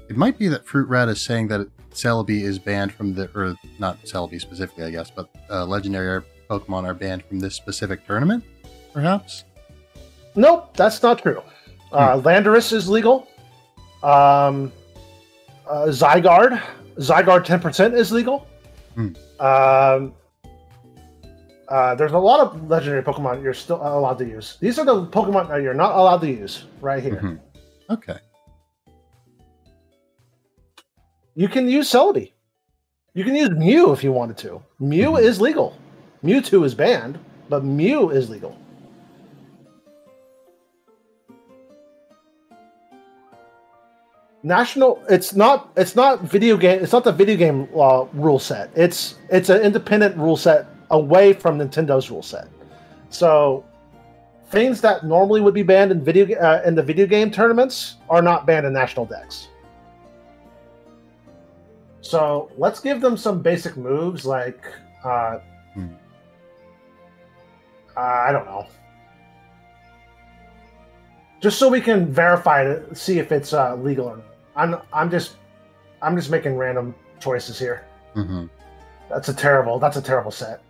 It might be that Fruit Rat is saying that Celebi is banned from the, or not Celebi specifically, I guess, but legendary Pokemon are banned from this specific tournament, perhaps? Nope, that's not true. Landorus is legal. Zygarde 10% is legal. There's a lot of legendary Pokemon you're still allowed to use. These are the Pokemon that you're not allowed to use right here. Okay. You can use Celebi. You can use Mew if you wanted to. Mew is legal. Mewtwo is banned, but Mew is legal. It's not video game. It's not the video game rule set. It's an independent rule set away from Nintendo's rule set. So things that normally would be banned in the video game tournaments are not banned in National Dex. So let's give them some basic moves like I don't know. Just so we can verify it, see if it's legal or not. I'm just making random choices here. That's a terrible set.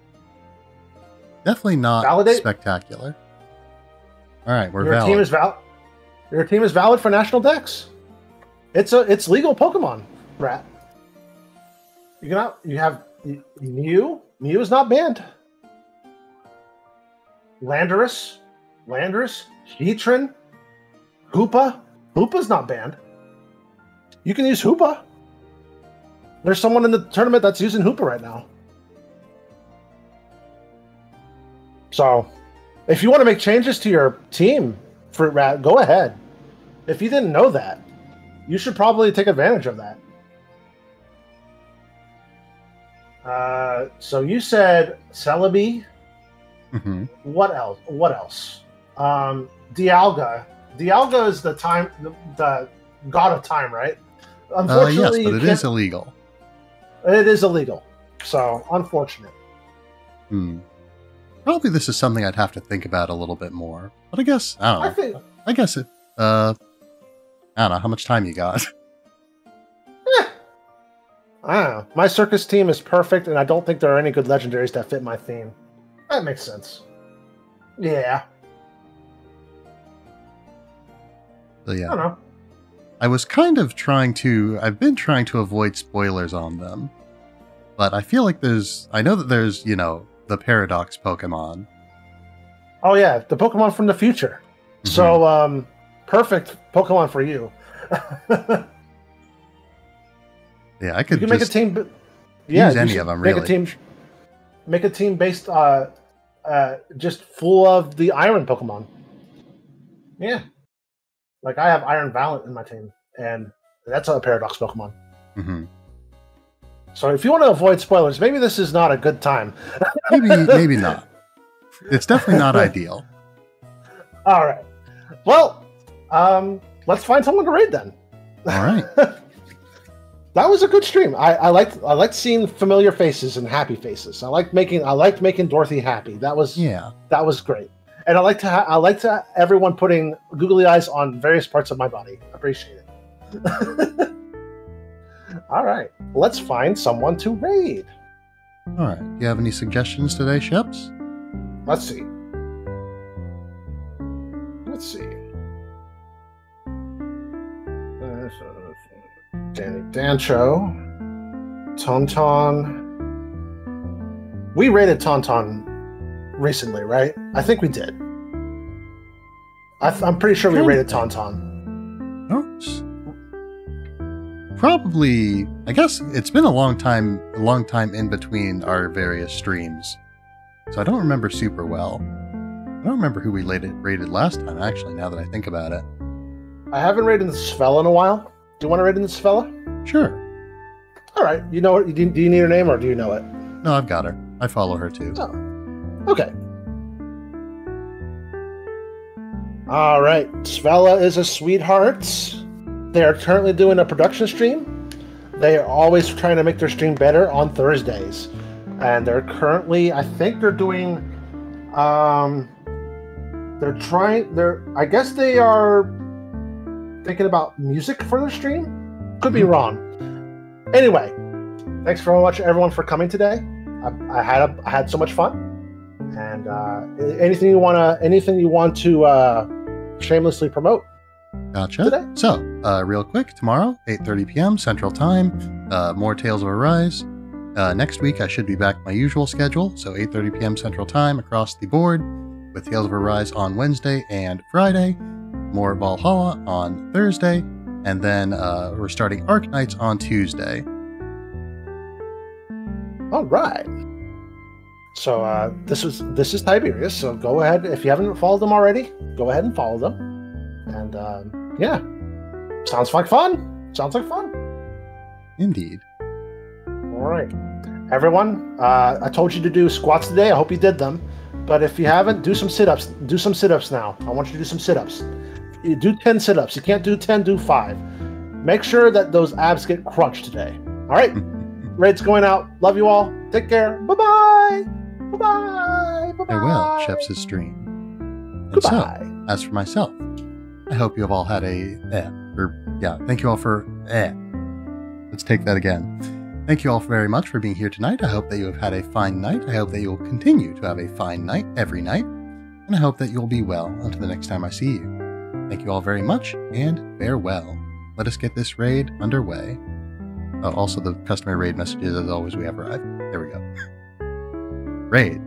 Definitely not spectacular. All right, we're valid. Your team is valid for National Dex. It's legal Pokemon, Rat. You have Mew. Mew is not banned. Landorus, Heatran, Hoopa? Hoopa's not banned. You can use Hoopa. There's someone in the tournament that's using Hoopa right now. So, if you want to make changes to your team, Fruit Rat, go ahead. If you didn't know that, you should probably take advantage of that. So you said Celebi. Mm-hmm. What else? What else? Dialga. Dialga is the time, the god of time, right? Unfortunately, yes, but it is illegal. It is illegal, so unfortunate. Hmm. Probably this is something I'd have to think about a little bit more. But I guess I don't know. I guess it. I don't know how much time you got. I don't know. My circus team is perfect, and I don't think there are any good legendaries that fit my theme. That makes sense. Yeah. So, yeah. I don't know. I was kind of trying to... I've been trying to avoid spoilers on them. But I feel like there's... I know that there's, you know, the Paradox Pokemon. Oh, yeah. The Pokemon from the future. Mm-hmm. So, perfect Pokemon for you. Yeah, I could. You can just make a team. Yeah, use any of them. Really, make a team based just full of the Iron Pokemon. Yeah, like I have Iron Valent in my team, and that's a Paradox Pokemon. Mm-hmm. So if you want to avoid spoilers, maybe this is not a good time. maybe not. It's definitely not ideal. All right. Well, let's find someone to raid then. All right. That was a good stream. I liked seeing familiar faces and happy faces. I liked making Dorothy happy. That was great. And I liked everyone putting googly eyes on various parts of my body. Appreciate it. All right, let's find someone to raid. All right, do you have any suggestions today, Sheps? Let's see. Let's see. Danny Dancho, Tauntaun. We rated Tauntaun recently, right? I think we did. I'm pretty sure we rated Tauntaun. Oops. Probably. I guess it's been a long time in between our various streams, so I don't remember super well. I don't remember who we rated last time. Actually, now that I think about it, I haven't rated Svella in a while. Do you want to raid in this fella? Sure. All right. You know her. Do you need her name or do you know it? No, I've got her. I follow her too. Oh. Okay. All right. Svella is a sweetheart. They are currently doing a production stream. They are always trying to make their stream better on Thursdays. And they're currently, I think they're doing, I guess they are thinking about music for their stream. Could be wrong. Anyway, thanks very much everyone for coming today. I had so much fun. And anything you want to shamelessly promote? Gotcha. Today? So real quick, tomorrow 8:30 p.m. Central Time, more Tales of Arise. Next week I should be back to my usual schedule, so 8:30 p.m. Central Time across the board, with Tales of Arise on Wednesday and Friday. More Valhalla on Thursday, and then we're starting Arknights on Tuesday. All right. So this is Tiberius. So go ahead, if you haven't followed them already, go ahead and follow them. And yeah, sounds like fun. Sounds like fun. Indeed. All right, everyone. I told you to do squats today. I hope you did them. But if you haven't, do some sit-ups. Do some sit-ups now. I want you to do some sit-ups. You do 10 sit-ups. You can't do 10, do 5. Make sure that those abs get crunched today. All right? Raid's going out. Love you all. Take care. Bye-bye. Bye-bye. Bye-bye. Farewell, Sheps' stream. And goodbye. So, as for myself, I hope you have all had a... thank you all for... Let's take that again. Thank you all very much for being here tonight. I hope that you have had a fine night. I hope that you will continue to have a fine night every night. And I hope that you'll be well until the next time I see you. Thank you all very much, and farewell. Let us get this raid underway. Also, the customary raid messages, as always, we have arrived. There we go. Raid.